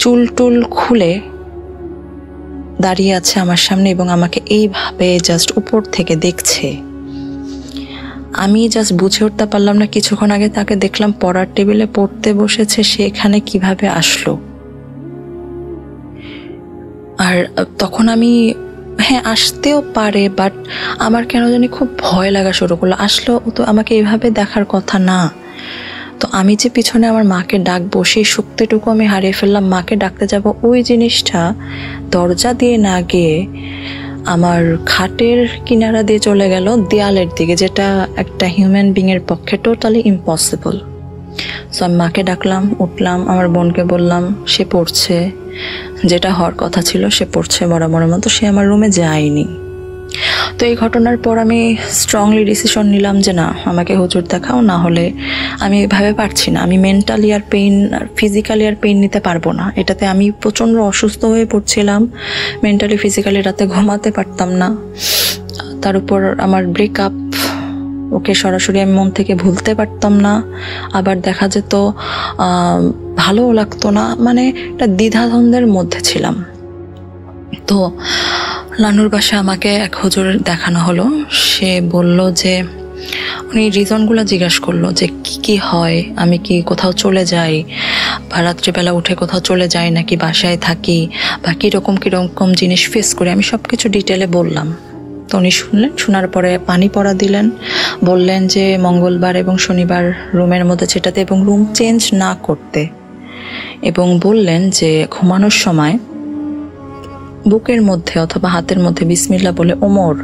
চুল টুল খুলে দাঁড়িয়ে আছে আমার সামনে, এবং আমাকে এইভাবে জাস্ট উপর থেকে দেখছে। আমি জাস্ট বুঝে উঠতে পারলাম না। কিছুক্ষণ আগে তাকে দেখলাম পড়ার টেবিলে পড়তে বসেছে, সে এখানে কিভাবে আসলো? আর তখন আমি হ্যাঁ আসতেও পারে, বাট আমার কেন জানি খুব ভয় লাগা শুরু করলো। আসলো তো আমাকে এভাবে দেখার কথা না। তো আমি যে পিছনে আমার মাকে ডাকবো, সেই শক্তিটুকু আমি হারিয়ে ফেললাম। মাকে ডাকতে যাব, ওই জিনিসটা দরজা দিয়ে না গিয়ে আমার খাটের কিনারা দিয়ে চলে গেল দেয়ালের দিকে, যেটা একটা হিউম্যান বিংয়ের পক্ষে টোটালি ইম্পসিবল। সো আমি মাকে ডাকলাম, উঠলাম, আমার বোনকে বললাম সে পড়ছে, যেটা হওয়ার কথা ছিল সে পড়ছে বরাবরের মতো। সে আমার রুমে যায়নি, তো এই ঘটনার পর আমি স্ট্রংলি ডিসিশন নিলাম যে না, আমাকে হুজুর দেখাও, না হলে আমি এভাবে পারছি না। আমি মেন্টালি আর পেইন, ফিজিক্যালি আর পেইন নিতে পারবো না। এটাতে আমি প্রচণ্ড অসুস্থ হয়ে পড়ছিলাম, মেন্টালি ফিজিক্যালি, রাতে ঘুমাতে পারতাম না। তার উপর আমার ব্রেকআপ, ওকে সরাসরি আমি মন থেকে ভুলতে পারতাম না। আবার দেখা যেত ভালোও লাগতো না, মানে একটা দ্বিধাদ্বন্দ্বের মধ্যে ছিলাম। তো নানুর বাসায় আমাকে এক হুজুর দেখানো হলো। সে বলল যে, উনি রিজনগুলো জিজ্ঞাসা করলো যে কি কি হয়, আমি কি কোথাও চলে যাই বা রাত্রিবেলা উঠে কোথাও চলে যাই নাকি বাসায় থাকি বা কীরকম জিনিস ফেস করি, আমি সব কিছু ডিটেলে বললাম। তো উনি শুনলেন, শোনার পরে পানি পড়া দিলেন, বললেন যে মঙ্গলবার এবং শনিবার রুমের মধ্যে সেটাতে এবং রুম চেঞ্জ না করতে, এবং বললেন যে ঘুমানোর সময় বুকের মধ্যে অথবা হাতের মধ্যে বিসমিল্লাহ বলে ওমর,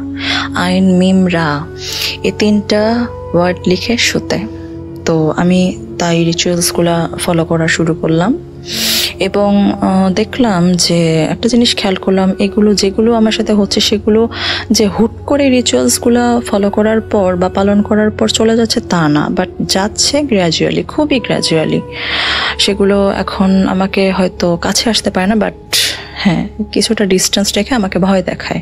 আইন, মিম, রা এই তিনটা ওয়ার্ড লিখে শুতে। তো আমি তাই রিচুয়ালসগুলো ফলো করা শুরু করলাম এবং দেখলাম যে একটা জিনিস খেয়াল করলাম, এগুলো যেগুলো আমার সাথে হচ্ছে সেগুলো যে হুট করে রিচুয়ালসগুলো ফলো করার পর বা পালন করার পর চলে যাচ্ছে তা না, বাট যাচ্ছে গ্র্যাজুয়ালি, খুবই গ্র্যাজুয়ালি। সেগুলো এখন আমাকে হয়তো কাছে আসতে পারে না, বাট হ্যাঁ, কিছুটা ডিস্টেন্স রেখে আমাকে ভয় দেখায়।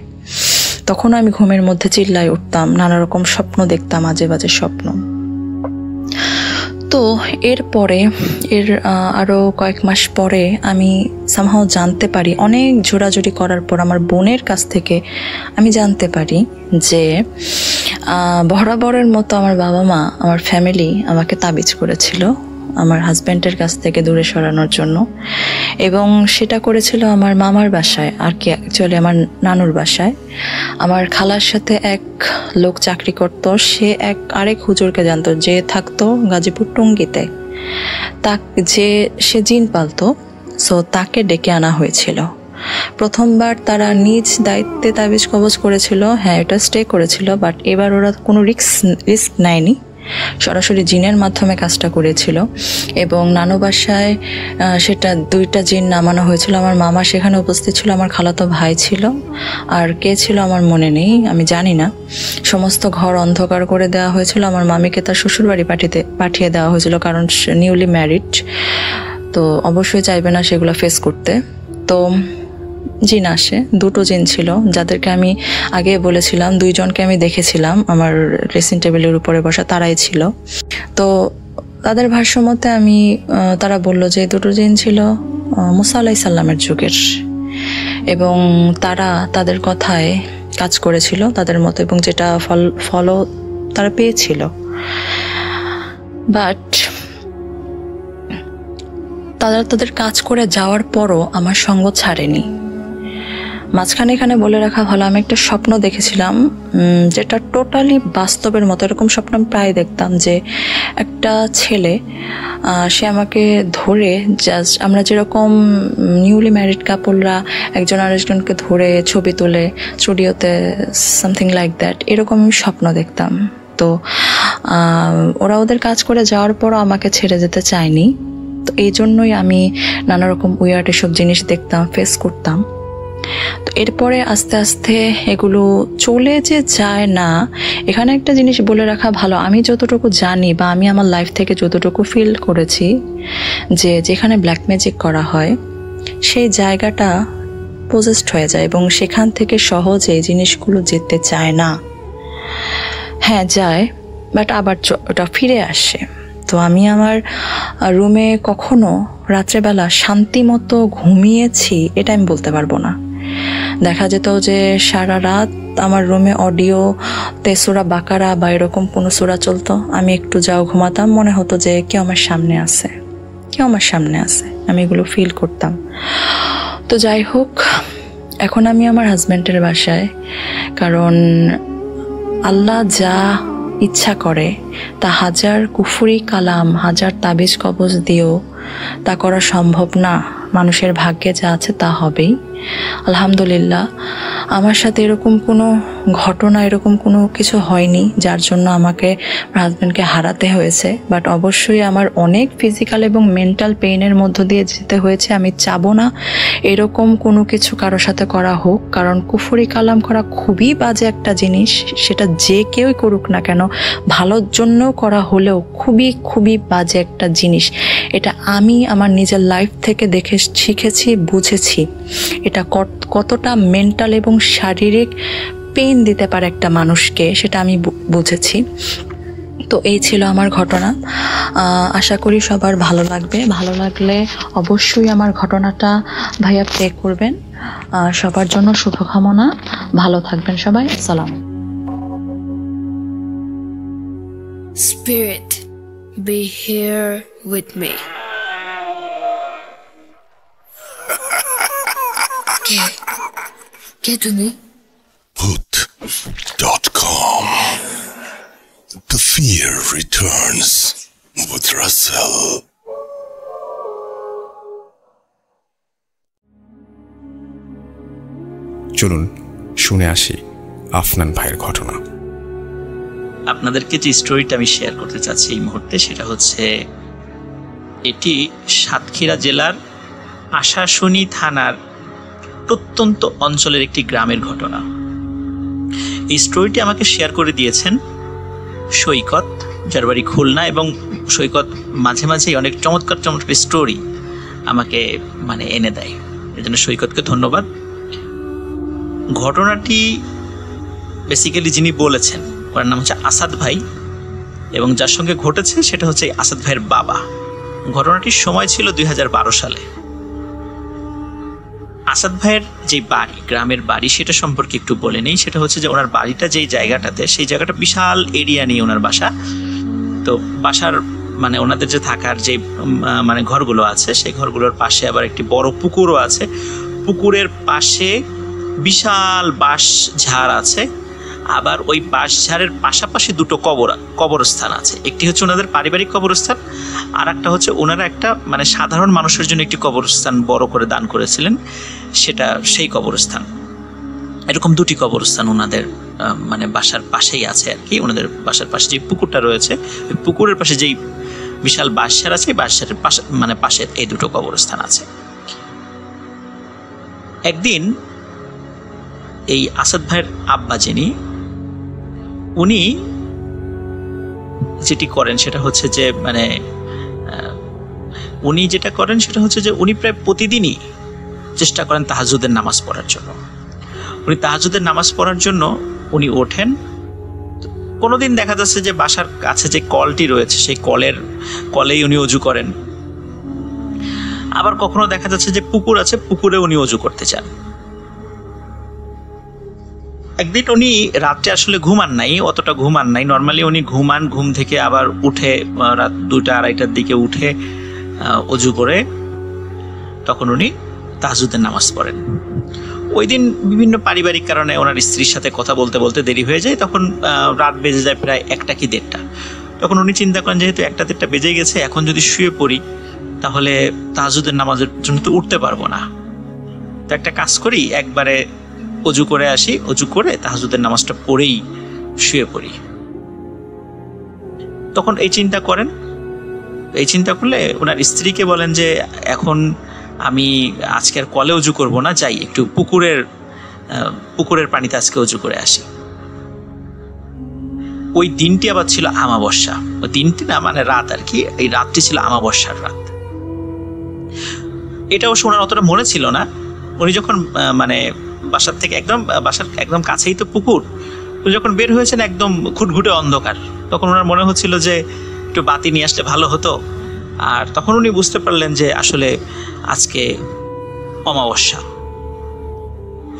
তখনও আমি ঘুমের মধ্যে চিল্লায় উঠতাম, নানা রকম স্বপ্ন দেখতাম, আজে বাজে স্বপ্ন। তো এরপরে আরও কয়েক মাস পরে আমি সামহাও জানতে পারি, অনেক জোরাজুরি করার পর আমার বোনের কাছ থেকে আমি জানতে পারি যে বরাবরের মতো আমার বাবা মা, আমার ফ্যামিলি আমাকে তাবিজ করেছিল আমার হাজব্যান্ডের কাছ থেকে দূরে সরানোর জন্য, এবং সেটা করেছিল আমার মামার বাসায়, আর কি অ্যাকচুয়ালি আমার নানুর বাসায়। আমার খালার সাথে এক লোক চাকরি করত, সে আরেক হুজুরকে জানতো, যে থাকতো গাজীপুর টঙ্গীতে, সে জিন পালতো। সো তাকে ডেকে আনা হয়েছিল। প্রথমবার তারা নিজ দায়িত্বে তাবিজ কবজ করেছিল, হ্যাঁ এটা স্টে করেছিল, বাট এবার ওরা কোনো রিস্ক নেয়নি, সরাসরি জিনের মাধ্যমে কাজটা করেছিল। এবং নানু বাসায় সেটা 2টা জিন নামানো হয়েছিল, আমার মামা সেখানে উপস্থিত ছিল, আমার খালাতো ভাই ছিল, আর কে ছিল আমার মনে নেই, আমি জানি না। সমস্ত ঘর অন্ধকার করে দেওয়া হয়েছিল, আমার মামিকে তার শ্বশুরবাড়ি পাঠিয়ে দেওয়া হয়েছিল, কারণ নিউলি ম্যারিড, তো অবশ্যই চাইবে না সেগুলো ফেস করতে। তো জিন আসে, 2টো জিন ছিল যাদেরকে আমি আগে বলেছিলাম, 2জনকে আমি দেখেছিলাম আমার ড্রেসিং টেবিলের উপরে বসা, তারাই ছিল। তো তাদের ভাষ্য মতে তারা বলল যে 2টো জিন ছিল মুসা আলাইহিস সালামের যুগের, এবং তারা তাদের কথায় কাজ করেছিল তাদের মতো, এবং যেটা ফলো তারা পেয়েছিল। বাট তারা তাদের কাজ করে যাওয়ার পরও আমার সঙ্গ ছাড়েনি। মাঝখানে এখানে বলে রাখা ভালো, আমি একটা স্বপ্ন দেখেছিলাম যেটা টোটালি বাস্তবের মতো। এরকম স্বপ্ন আমি প্রায় দেখতাম যে একটা ছেলে, সে আমাকে ধরে, জাস্ট আমরা যেরকম নিউলি ম্যারিড কাপলরা একজন আরেকজনকে ধরে ছবি তোলে স্টুডিওতে, সামথিং লাইক দ্যাট, এরকম আমি স্বপ্ন দেখতাম। তো ওরা ওদের কাজ করে যাওয়ার পরও আমাকে ছেড়ে যেতে চায়নি। তো এই জন্যই আমি নানা রকম উইয়ার্ড এসব জিনিস দেখতাম, ফেস করতাম। তো এরপরে আস্তে আস্তে এগুলো চলে যে যায় না, এখানে একটা জিনিস বলে রাখা ভালো, আমি যতটুকু জানি বা আমি আমার লাইফ থেকে যতটুকু ফিল করেছি, যে যেখানে ব্ল্যাক ম্যাজিক করা হয় সেই জায়গাটা পজেসড হয়ে যায় এবং সেখান থেকে সহজে জিনিসগুলো যেতে চায় না। হ্যাঁ যায়, বাট আবার ওটা ফিরে আসে। তো আমি আমার রুমে কখনো রাত্রেবেলা শান্তি মতো ঘুমিয়েছি এটা আমি বলতে পারবো না। দেখা যেত যে সারা রাত আমার রুমে অডিওতে সূরা বাকারা বা এরকম কোনো সূরা চলতো, আমি একটু যাও ঘুমাতাম, মনে হতো যে কেউ আমার সামনে আছে, আমি এগুলো ফিল করতাম। তো যাই হোক, এখন আমি আমার হাজব্যান্ডের বাসায়, কারণ আল্লাহ যা ইচ্ছা করে তা হাজার কুফুরি কালাম, হাজার তাবিজ কবজ দিয়েও তা করা সম্ভব না। মানুষের ভাগ্যে যা আছে তা হবেই। আলহামদুলিল্লাহ আমার সাথে এরকম কোনো ঘটনা এরকম কোনো কিছু হয়নি যার জন্য আমাকে হাজব্যান্ডকে হারাতে হয়েছে, বাট অবশ্যই আমার অনেক ফিজিক্যাল এবং মেন্টাল পেইনের মধ্য দিয়ে যেতে হয়েছে। আমি চাবো না এরকম কোনো কিছু কারোর সাথে করা হোক, কারণ কুফরি কালাম করা খুবই বাজে একটা জিনিস, সেটা যে কেউই করুক না কেন, ভালোর জন্য করা হলেও খুবই খুবই বাজে একটা জিনিস। এটা আমি আমার নিজের লাইফ থেকে দেখে শিখেছি, বুঝেছি এটা কতটা মেন্টাল এবং শারীরিক পেইন দিতে পারে একটা মানুষকে, সেটা আমি বুঝেছি। তো এই ছিল আমার ঘটনা, আশা করি সবার ভালো লাগবে। ভালো লাগলে অবশ্যই আমার ঘটনাটা ভাইয়া প্লে করবেন। সবার জন্য শুভকামনা, ভালো থাকবেন সবাই, আসসালাম। Spirit, be here with me. কে তুমি? BhootDotCom. The fear returns with Russell. চলুন শুনে আসি আফনান ভাইয়ের ঘটনা। আপনাদেরকে যে স্টোরিটা আমি শেয়ার করতে চাচ্ছি এই মুহূর্তে, সেটা হচ্ছে এটি সাতক্ষীরা জেলার আশাশুনি থানার প্রত্যন্ত অঞ্চলের একটি গ্রামের ঘটনা। এই স্টোরিটি আমাকে শেয়ার করে দিয়েছেন সৈকত, যার বাড়ি খুলনা, এবং সৈকত মাঝে মাঝে অনেক চমৎকার চমৎকার স্টোরি আমাকে এনে দেয়, এজন্য সৈকতকে ধন্যবাদ। ঘটনাটি বেসিক্যালি যিনি বলেছেন ওনার নাম হচ্ছে আসাদ ভাই, এবং যার সঙ্গে ঘটেছে সেটা হচ্ছে আসাদ ভাইয়ের বাবা। ঘটনাটির সময় ছিল 2012 সালে। আসাদ ভাইয়ের যে বাড়ি, গ্রামের বাড়ি, সেটা সম্পর্কে একটু বলে নেই। সেটা হচ্ছে যে ওনার বাড়িটা যেই জায়গাটাতে, সেই জায়গাটা বিশাল এরিয়া নিয়ে ওনার বাসা। তো বাসার ওনাদের যে থাকার যে ঘরগুলো আছে, সেই ঘরগুলোর পাশে আবার একটি বড় পুকুরও আছে। পুকুরের পাশে বিশাল বাঁশ ঝাড় আছে, আবার ওই বাঁশ ঝাড়ের পাশাপাশি দুটো কবরস্থান আছে। একটি হচ্ছে ওনাদের পারিবারিক কবরস্থান, আর একটা হচ্ছে ওনারা একটা সাধারণ মানুষের জন্য একটি কবরস্থান বড় করে দান করেছিলেন, সেটা সেই কবরস্থান। এরকম দুটি কবরস্থান ওনাদের বাসার পাশেই আছে আর কি। ওনাদের বাসার পাশে যে পুকুরটা রয়েছে, ওই পুকুরের পাশে যেই বিশাল বাঁশ ঝাড় আছে, বাঁশ ঝাড়ের পাশে পাশে এই দুটো কবরস্থান আছে। একদিন এই আসাদ ভাইয়ের আব্বা যিনি, উনি যেটি করেন সেটা হচ্ছে যে উনি যেটা করেন সেটা হচ্ছে যে উনি প্রায় প্রতিদিনই চেষ্টা করেন তাহাজ্জুদের নামাজ পড়ার জন্য। উনি তাহাজ্জুদের নামাজ পড়ার জন্য উনি ওঠেন। কোনোদিন দেখা যাচ্ছে যে বাসার কাছে যে কলটি রয়েছে, সেই কলেই উনি অজু করেন। আবার কখনো দেখা যাচ্ছে যে পুকুর আছে, পুকুরে উনি অজু করতে চান। একদিন উনি রাত্রে আসলে ঘুমান নাই, নর্মালি উনি ঘুমান, ঘুম থেকে আবার উঠে রাত 2টা-2:30টার দিকে উঠে অজু করে তখন উনি তাহাজ্জুদের নামাজ পড়েন। ওই দিন বিভিন্ন পারিবারিক কারণে ওনার স্ত্রীর সাথে কথা বলতে বলতে দেরি হয়ে যায়, তখন রাত বেজে যায় প্রায় 1টা কি 1:30। তখন উনি চিন্তা করেন যেহেতু 1টা-1:30 বেজে গেছে, এখন যদি শুয়ে পড়ি তাহলে তাহাজ্জুদের নামাজের জন্য তো উঠতে পারবো না, তো একটা কাজ করি, একবারে অজু করে আসি, অজু করে তাহাজ্জুদের নামাজটা পড়েই শুয়ে পড়ি। তখন এই চিন্তা করলে ওনার স্ত্রীকে বলেন যে এখন আমি আজকে আর কলে অজু করব না, যাই একটু পুকুরের পানিতে আজকে অজু করে আসি। ওই দিনটি আবার ছিল আমাবস্যা, ওই দিনটি না রাত আর কি, এই রাতটি ছিল আমাবস্যার রাত। এটা অবশ্য ওনার অতটা মনে ছিল না। উনি যখন বাসার একদম কাছেই তো পুকুর, উনি যখন বের হয়েছেন একদম ঘুটঘুটে অন্ধকার, তখন ওনার মনে হচ্ছিল যে একটু বাতি নিয়ে আসলে ভালো হতো। আর তখন উনি বুঝতে পারলেন যে আসলে আজকে অমাবস্যা।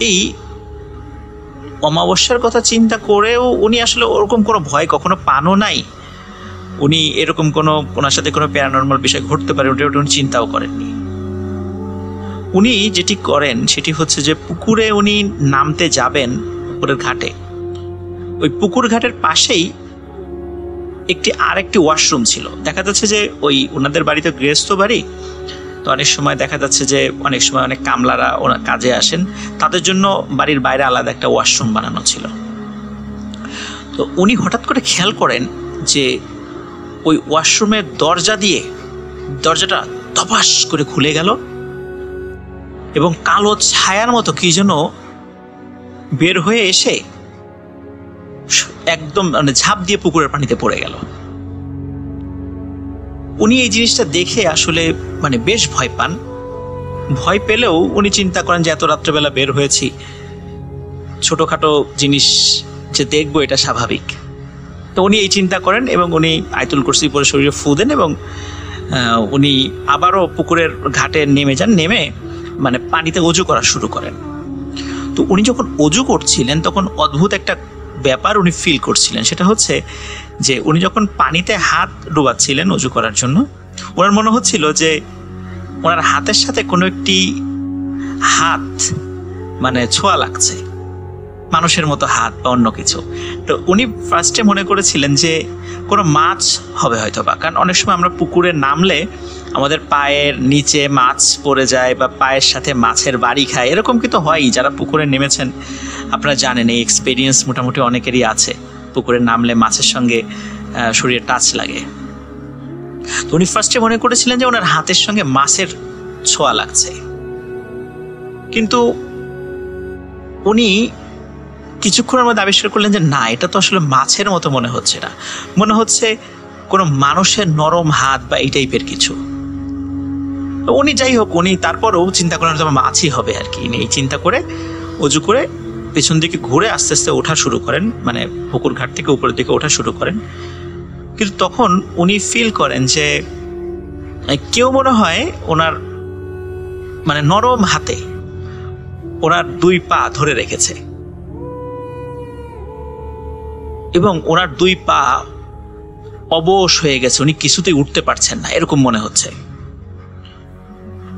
এই অমাবস্যার কথা চিন্তা করেও উনি আসলে ওরকম কোনো ভয় কখনো পানও নাই, উনি এরকম ওনার সাথে কোনো প্যারানর্মাল বিষয় ঘটতে পারে উনি চিন্তাও করেননি। উনি যেটি করেন সেটি হচ্ছে যে পুকুরে উনি নামতে যাবেন, পুকুরের ঘাটে, ওই পুকুর ঘাটের পাশেই আরেকটি ওয়াশরুম ছিল। দেখা যাচ্ছে যে ওই ওনাদের বাড়িতে গৃহস্থ বাড়ি তো, অনেক সময় অনেক কামলারা ওনার কাজে আসেন, তাদের জন্য বাড়ির বাইরে আলাদা একটা ওয়াশরুম বানানো ছিল। তো উনি হঠাৎ করে খেয়াল করেন যে ওই ওয়াশরুমের দরজা দিয়ে দরজাটা ধপাস করে খুলে গেল এবং কালো ছায়ার মতো কি যেন বের হয়ে এসে একদম মানে ঝাঁপ দিয়ে পুকুরের পানিতে পড়ে গেল। উনি এই জিনিসটা দেখে আসলে মানে বেশ ভয় পান। ভয় পেলেও উনি চিন্তা করেন যে এত রাত্রেবেলা বের হয়েছি, ছোটখাটো জিনিস যে দেখবো এটা স্বাভাবিক। তো উনি এই চিন্তা করেন এবং উনি আয়তুল কুরসি পরে শরীরে ফু দেন এবং উনি আবারও পুকুরের ঘাটে নেমে যান, নেমে মানে পানিতে অজু করা শুরু করেন। তো উনি যখন অজু করছিলেন তখন অদ্ভুত একটা ব্যাপার উনি ফিল করছিলেন, সেটা হচ্ছে যে উনি যখন পানিতে হাত ডুবাচ্ছিলেন অজু করার জন্য ওনার মনে হচ্ছিল যে ওনার হাতের সাথে কোনো একটি হাত মানে ছোঁয়া লাগছে, মানুষের মতো হাত বা অন্য কিছু। তো উনি ফার্স্টে মনে করেছিলেন যে কোনো মাছ হবে হয়তো বা, কারণ অনেক সময় আমরা পুকুরে নামলে আমাদের পায়ের নিচে মাছ পড়ে যায় বা পায়ের সাথে মাছের বাড়ি খায়, এরকম কিন্তু হয়ই। যারা পুকুরে নেমেছেন আপনারা জানেন এই এক্সপিরিয়েন্স মোটামুটি অনেকেরই আছে, পুকুরে নামলে মাছের সঙ্গে শরীরে টাচ লাগে। তো উনি ফার্স্টে মনে করেছিলেন যে ওনার হাতের সঙ্গে মাছের ছোঁয়া লাগছে, কিন্তু উনি কিছুক্ষণের মধ্যে আবিষ্কার করলেন যে না, এটা তো আসলে মাছের মতো মনে হচ্ছে না, মনে হচ্ছে কোনো মানুষের নরম হাত বা এই টাইপের কিছু। তো উনি যাই হোক উনি তারপরেও চিন্তা করলেন যে মাছই হবে আর কি। এই চিন্তা করে অজু করে পেছন দিকে ঘুরে আস্তে আস্তে ওঠা শুরু করেন, মানে পুকুর ঘাট থেকে উপরের দিকে ওঠা শুরু করেন। কিন্তু তখন উনি ফিল করেন যে কেউ মনে হয় ওনার মানে নরম হাতে ওনার দুই পা ধরে রেখেছে এবং ওনার দুই পা অবশ হয়ে গেছে, উনি কিছুতেই উঠতে পারছেন না এরকম মনে হচ্ছে।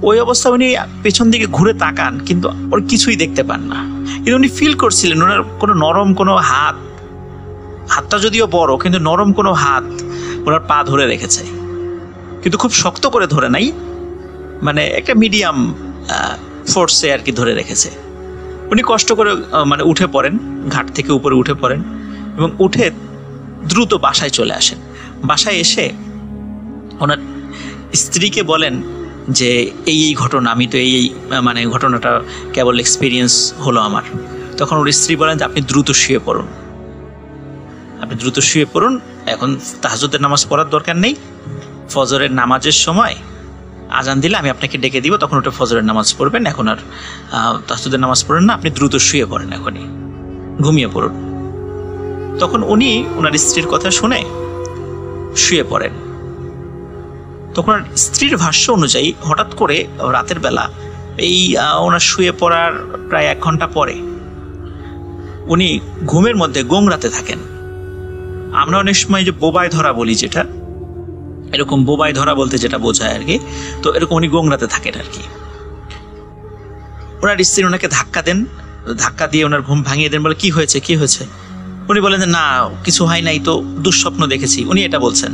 ওই অবস্থায় উনি পেছন দিকে ঘুরে তাকান কিন্তু ওর কিছুই দেখতে পান না, কিন্তু উনি ফিল করছিলেন ওনার কোনো নরম কোনো হাত, হাতটা যদিও বড় কিন্তু নরম কোনো হাত ওনার পা ধরে রেখেছে, কিন্তু খুব শক্ত করে ধরে নাই, মানে একটা মিডিয়াম ফোর্সে আর কি ধরে রেখেছে। উনি কষ্ট করে মানে উঠে পড়েন, ঘাট থেকে উপরে উঠে পড়েন এবং উঠে দ্রুত বাসায় চলে আসেন। বাসায় এসে ওনার স্ত্রীকে বলেন যে এই এই ঘটনা, আমি তো এই মানে ঘটনাটা কেবল এক্সপিরিয়েন্স হলো আমার। তখন ওর স্ত্রী বলেন যে আপনি দ্রুত শুয়ে পড়ুন, আপনি দ্রুত শুয়ে পড়ুন, এখন তাহাজ্জুদের নামাজ পড়ার দরকার নেই, ফজরের নামাজের সময় আজান দিলে আমি আপনাকে ডেকে দিব, তখন ওটা ফজরের নামাজ পড়বেন, এখন আর তাহাজ্জুদের নামাজ পড়েন না, আপনি দ্রুত শুয়ে পড়েন, এখনই ঘুমিয়ে পড়ুন। তখন উনি ওনার স্ত্রীর কথা শুনে শুয়ে পড়েন। তখন স্ত্রীর ভাষ্য অনুযায়ী হঠাৎ করে রাতের বেলা এই ওনার শুয়ে পড়ার প্রায় 1 ঘন্টা পরে উনি ঘুমের মধ্যে গোংরাতে থাকেন। আমরা অনেক সময় যে বোবায় ধরা বলি, যেটা এরকম বোবায় ধরা বলতে যেটা বোঝায় আর কি, তো এরকম উনি গোংরাতে থাকেন আর কি। ওনার স্ত্রী ওনাকে ধাক্কা দেন, ধাক্কা দিয়ে ওনার ঘুম ভাঙিয়ে দেন, বলে কি হয়েছে কি হয়েছে? উনি বলেন যে না কিছু হয় নাই, তো দুঃস্বপ্ন দেখেছি। উনি এটা বলছেন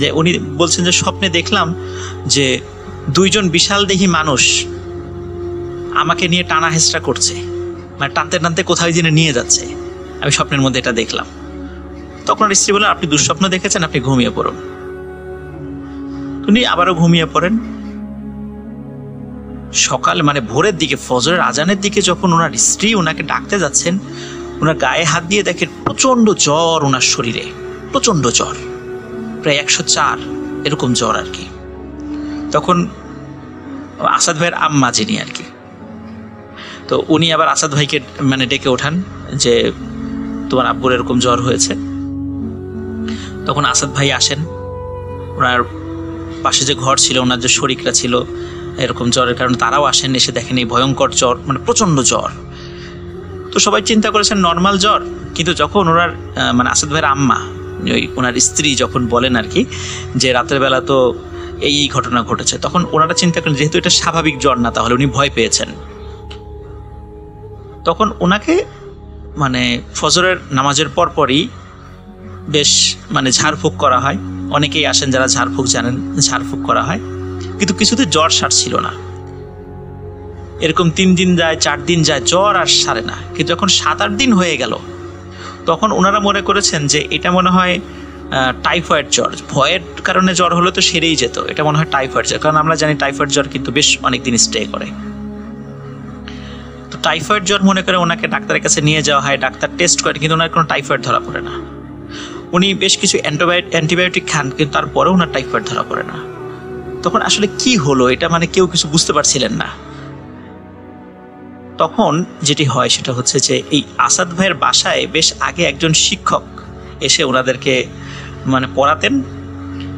যে উনি বলছেন যে স্বপ্নে দেখলাম যে দুইজন বিশাল দেহি মানুষ আমাকে নিয়ে টানা হেঁচড়া করছে, মানে টানতে টানতে কোথায় যেন নিয়ে যাচ্ছে, আমি স্বপ্নের মধ্যে এটা দেখলাম। তখন আর স্ত্রী বলেন আপনি দুঃস্বপ্ন দেখেছেন, আপনি ঘুমিয়ে পড়ুন। উনি আবারও ঘুমিয়ে পড়েন। সকাল মানে ভোরের দিকে ফজরের আজানের দিকে যখন ওনার স্ত্রী ওনাকে ডাকতে যাচ্ছেন, ওনার গায়ে হাত দিয়ে দেখেন প্রচণ্ড জ্বর, ওনার শরীরে প্রচণ্ড জ্বর, প্রায় 104 এরকম জ্বর আর কি। তখন আসাদ ভাইয়ের আম্মা যিনি আর কি, তো উনি আবার আসাদ ভাইকে মানে ডেকে ওঠান যে তোমার আব্বুর এরকম জ্বর হয়েছে। তখন আসাদ ভাই আসেন, ওনার পাশে যে ঘর ছিল ওনার যে শরীরটা ছিল এরকম জ্বরের কারণে তারাও আসেন, এসে দেখেন এই ভয়ঙ্কর জ্বর, মানে প্রচণ্ড জ্বর। তো সবাই চিন্তা করেছেন নর্মাল জ্বর, কিন্তু যখন ওনার মানে আসাদ ভাইয়ের আম্মা ওই ওনার স্ত্রী যখন বলেন আর কি যে রাতের বেলা তো এই এই ঘটনা ঘটেছে, তখন ওনারা চিন্তা করেন যেহেতু এটা স্বাভাবিক জ্বর না, তাহলে উনি ভয় পেয়েছেন। তখন ওনাকে মানে ফজরের নামাজের পরপরই বেশ মানে ঝাড়ফুঁক করা হয়, অনেকেই আসেন যারা ঝাড়ফুঁক জানেন, ঝাড়ফুঁক করা হয়, কিন্তু কিছুতে জ্বর সারছিল না। এরকম 3 দিন যায় 4 দিন যায় জ্বর আর সারে না, কিন্তু এখন 7-8 দিন হয়ে গেল। তখন ওনারা মনে করেছেন যে এটা মনে হয় টাইফয়েড জ্বর, ভয়ের কারণে জ্বর হলে তো সেরেই যেত, এটা মনে হয় টাইফয়েড জ্বর, কারণ আমরা জানি টাইফয়েড জ্বর কিন্তু বেশ অনেকদিন স্টে করে। তো টাইফয়েড জ্বর মনে করে ওনাকে ডাক্তারের কাছে নিয়ে যাওয়া হয়, ডাক্তার টেস্ট করে কিন্তু ওনার কোনো টাইফয়েড ধরা পড়ে না। উনি বেশ কিছু অ্যান্টিবায়োটিক খান কিন্তু তারপরেও ওনার টাইফয়েড ধরা পড়ে না। তখন আসলে কি হলো এটা মানে কেউ কিছু বুঝতে পারছিলেন না। তখন যেটি হয় সেটা হচ্ছে যে এই আসাদ ভাইয়ের বাসায় বেশ আগে একজন শিক্ষক এসে ওনাদেরকে মানে পড়াতেন।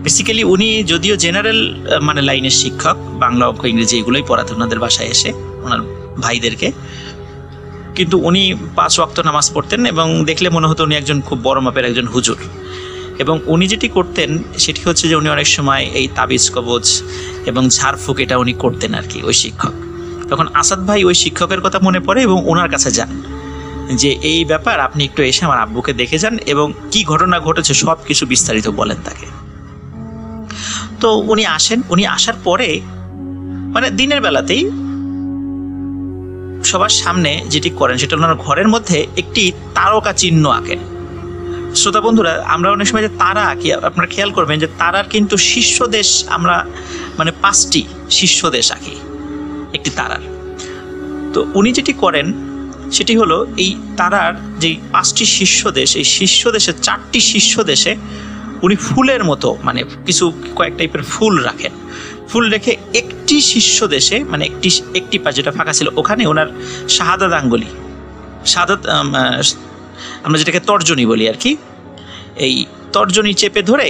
বেসিক্যালি উনি যদিও জেনারেল মানে লাইনের শিক্ষক, বাংলা অঙ্ক ইংরেজি এগুলোই পড়াতেন ওনাদের বাসায় এসে ওনার ভাইদেরকে, কিন্তু উনি 5 ওয়াক্ত নামাজ পড়তেন এবং দেখলে মনে হতো উনি একজন খুব বড় মাপের একজন হুজুর। এবং উনি যেটি করতেন সেটি হচ্ছে যে উনি অনেক সময় এই তাবিজ কবজ এবং ঝাড়ফুঁক এটা উনি করতেন আর কি ওই শিক্ষক। তখন আসাদ ভাই ওই শিক্ষকের কথা মনে পড়ে এবং ওনার কাছে যান যে এই ব্যাপার, আপনি একটু এসে আমার আব্বুকে দেখে যান এবং কি ঘটনা ঘটেছে সব কিছু বিস্তারিত বলেন তাকে। তো উনি আসেন, উনি আসার পরে মানে দিনের বেলাতেই সবার সামনে যেটি করেন সেটা ওনার ঘরের মধ্যে একটি তারকা চিহ্ন আঁকেন। শ্রোতা বন্ধুরা, আমরা অনেক সময় যে তারা আঁকি, আপনারা খেয়াল করবেন যে তারার কিন্তু শীর্ষ দেশ আমরা মানে 5টি শীর্ষ দেশ আঁকি একটি তারার। তো উনি যেটি করেন সেটি হলো এই তারার যেই 5টি শীর্ষ দেশ, এই শীর্ষ দেশে 4টি শীর্ষ দেশে উনি ফুলের মতো মানে কিছু কয়েক টাইপের ফুল রাখেন। ফুল রেখে একটি শীর্ষ দেশে মানে একটি পা যেটা ফাঁকা ছিল ওখানে ওনার শাহাদাত আঙ্গুলি, শাহাদাত আমরা যেটাকে তর্জনী বলি আর কি, এই তর্জনী চেপে ধরে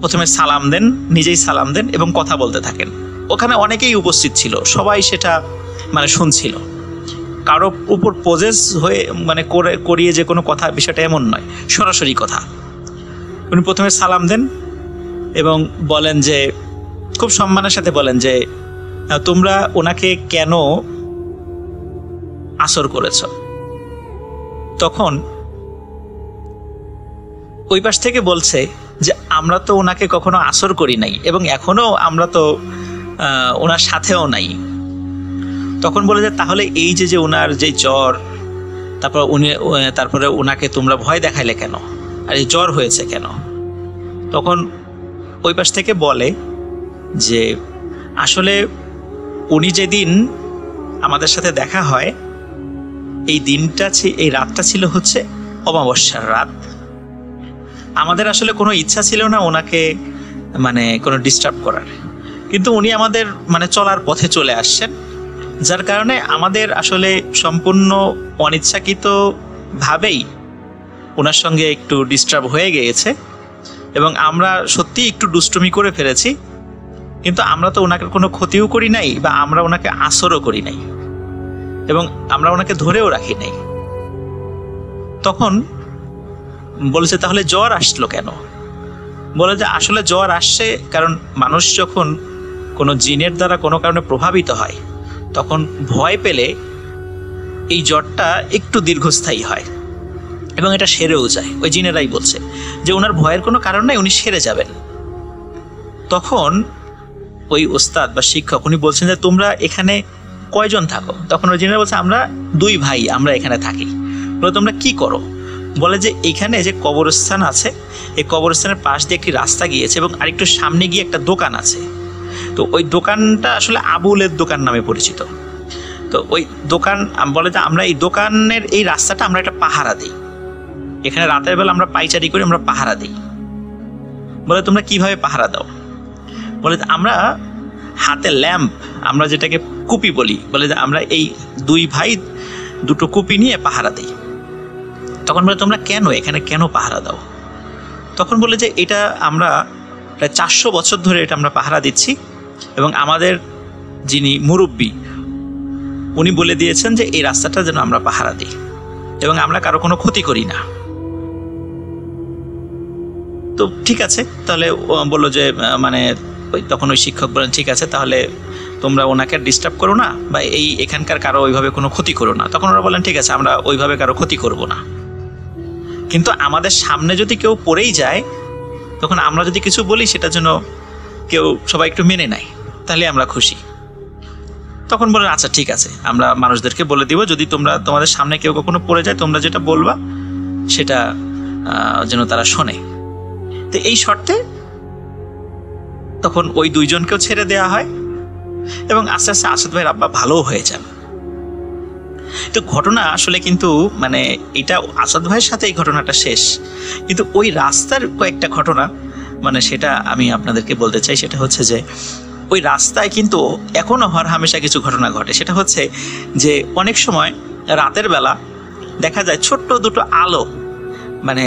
প্রথমে সালাম দেন, নিজেই সালাম দেন এবং কথা বলতে থাকেন। ওখানে অনেকেই উপস্থিত ছিল, সবাই সেটা মানে শুনছিল, কারো উপর পজেস হয়ে মানে করিয়ে যে কোনো কথা, বিষয়টা এমন নয়, সরাসরি কথা। উনি প্রথমে সালাম দেন এবং বলেন যে খুব সম্মানের সাথে বলেন যে তোমরা ওনাকে কেন আসর করেছ। তখন ওই পাশ থেকে বলছে যে আমরা তো ওনাকে কখনো আসর করি নাই এবং এখনো আমরা তো ওনার সাথেও নাই। তখন বলে যে তাহলে এই যে যে ওনার যে জ্বর, তারপরে ওনাকে তোমরা ভয় দেখাইলে কেন, আর এই জ্বর হয়েছে কেন? তখন ওই পাশ থেকে বলে যে আসলে উনি যেদিন আমাদের সাথে দেখা হয় এই দিনটা, এই রাতটা ছিল হচ্ছে অমাবস্যার রাত। আমাদের আসলে কোনো ইচ্ছা ছিল না ওনাকে মানে কোনো ডিস্টার্ব করার, কিন্তু উনি আমাদের মানে চলার পথে চলে আসছেন, যার কারণে আমাদের আসলে সম্পূর্ণ অনিচ্ছাকৃতভাবেই ওনার সঙ্গে একটু ডিস্টার্ব হয়ে গিয়েছে এবং আমরা সত্যিই একটু দুষ্টুমি করে ফেলেছি, কিন্তু আমরা তো ওনাকে কোনো ক্ষতিও করি নাই বা আমরা ওনাকে আসরও করি নাই এবং আমরা ওনাকে ধরেও রাখি নাই। তখন বলেছে তাহলে জ্বর আসলো কেন? বলে যে আসলে জ্বর আসছে কারণ মানুষ যখন কোনো জিনের দ্বারা কোনো কারণে প্রভাবিত হয় তখন ভয় পেলে এই জ্বরটা একটু দীর্ঘস্থায়ী হয় এবং এটা সেরেও যায়। ওই জিনেরাই বলছে যে ওনার ভয়ের কোনো কারণ নাই, উনি সেরে যাবেন। তখন ওই ওস্তাদ বা শিক্ষক উনি বলছেন যে তোমরা এখানে কয়জন থাকো? তখন ওই জিনেরা বলছে আমরা 2 ভাই আমরা এখানে থাকি। বলে তোমরা কি করো? বলে যে এখানে যে কবরস্থান আছে এই কবরস্থানের পাশ দিয়ে একটি রাস্তা গিয়েছে এবং আরেকটু সামনে গিয়ে একটা দোকান আছে। তো ওই দোকানটা আসলে আবুলের দোকান নামে পরিচিত। তো ওই দোকান বলে যে আমরা এই দোকানের এই রাস্তাটা আমরা একটা পাহারা দিই, এখানে রাতের বেলা আমরা পাইচারি করি, আমরা পাহারা দিই। বলে তোমরা কিভাবে পাহারা দাও? বলে আমরা হাতে ল্যাম্প, আমরা যেটাকে কুপি বলি, বলে যে আমরা এই 2 ভাই 2টো কুপি নিয়ে পাহারা দিই। তখন বলে তোমরা কেন এখানে কেন পাহারা দাও? তখন বলে যে এটা আমরা প্রায় 400 বছর ধরে এটা আমরা পাহারা দিচ্ছি এবং আমাদের যিনি মুরব্বী উনি বলে দিয়েছেন যে এই রাস্তাটা যেন আমরা পাহারা দিই এবং আমরা কারো কোনো ক্ষতি করি না। তো ঠিক আছে, তাহলে বললো যে মানে তখন ওই শিক্ষক বলেন ঠিক আছে তাহলে তোমরা ওনাকে ডিস্টার্ব করো না বা এই এখানকার কারো ওইভাবে কোনো ক্ষতি করো না। তখন ওরা বলেন ঠিক আছে আমরা ওইভাবে কারো ক্ষতি করব না, কিন্তু আমাদের সামনে যদি কেউ পড়েই যায় তখন আমরা যদি কিছু বলি সেটার জন্য কেউ সবাই একটু মেনে নেয় তাহলে আমরা খুশি। তখন বলেন আচ্ছা ঠিক আছে, আমরা মানুষদেরকে বলে দিব যদি তোমরা তোমাদের সামনে কেউ কখনো পড়ে যায় তোমরা যেটা বলবা সেটা যেন তারা শোনে। তো এই শর্তে তখন ওই দুইজনকেও ছেড়ে দেওয়া হয় এবং আস্তে আস্তে আসাদ ভাইয়ের আব্বা ভালোও হয়ে যান। তো ঘটনা আসলে কিন্তু মানে এটা আসাদ ভাইয়ের সাথে এই ঘটনাটা শেষ, কিন্তু ওই রাস্তার কয়েকটা ঘটনা মানে সেটা আমি আপনাদেরকে বলতে চাই। সেটা হচ্ছে যে ওই রাস্তায় কিন্তু এখনও হর হামেশা কিছু ঘটনা ঘটে। সেটা হচ্ছে যে অনেক সময় রাতের বেলা দেখা যায় ছোট্ট দুটো আলো মানে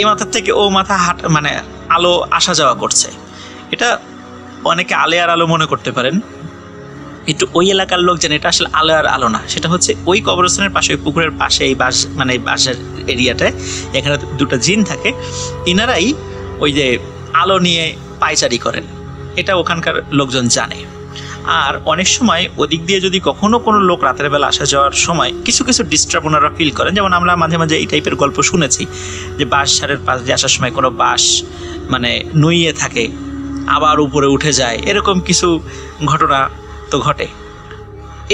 এ মাথার থেকে ও মাথা হাঁট মানে আলো আসা যাওয়া করছে। এটা অনেকে আলেয়ার আলো মনে করতে পারেন, কিন্তু ওই এলাকার লোক জানে এটা আসলে আলেয়ার আলো না। সেটা হচ্ছে ওই কবরস্থানের পাশে ওই পুকুরের পাশে এই বাস মানে বাসের এরিয়াটায় এখানে দুটো জিন থাকে, ইনারাই ওই যে আলো নিয়ে পায়চারি করেন, এটা ওখানকার লোকজন জানে। আর অনেক সময় ওদিক দিয়ে যদি কখনও কোনো লোক রাতের বেলা আসা যাওয়ার সময় কিছু কিছু ডিস্টার্ব ওনারা ফিল করেন, যেমন আমরা মাঝে মাঝে এই টাইপের গল্প শুনেছি যে বাঁশ ঝাড়ের পাশ দিয়ে আসার সময় কোনো বাঁশ মানে নুইয়ে থাকে আবার উপরে উঠে যায়, এরকম কিছু ঘটনা তো ঘটে।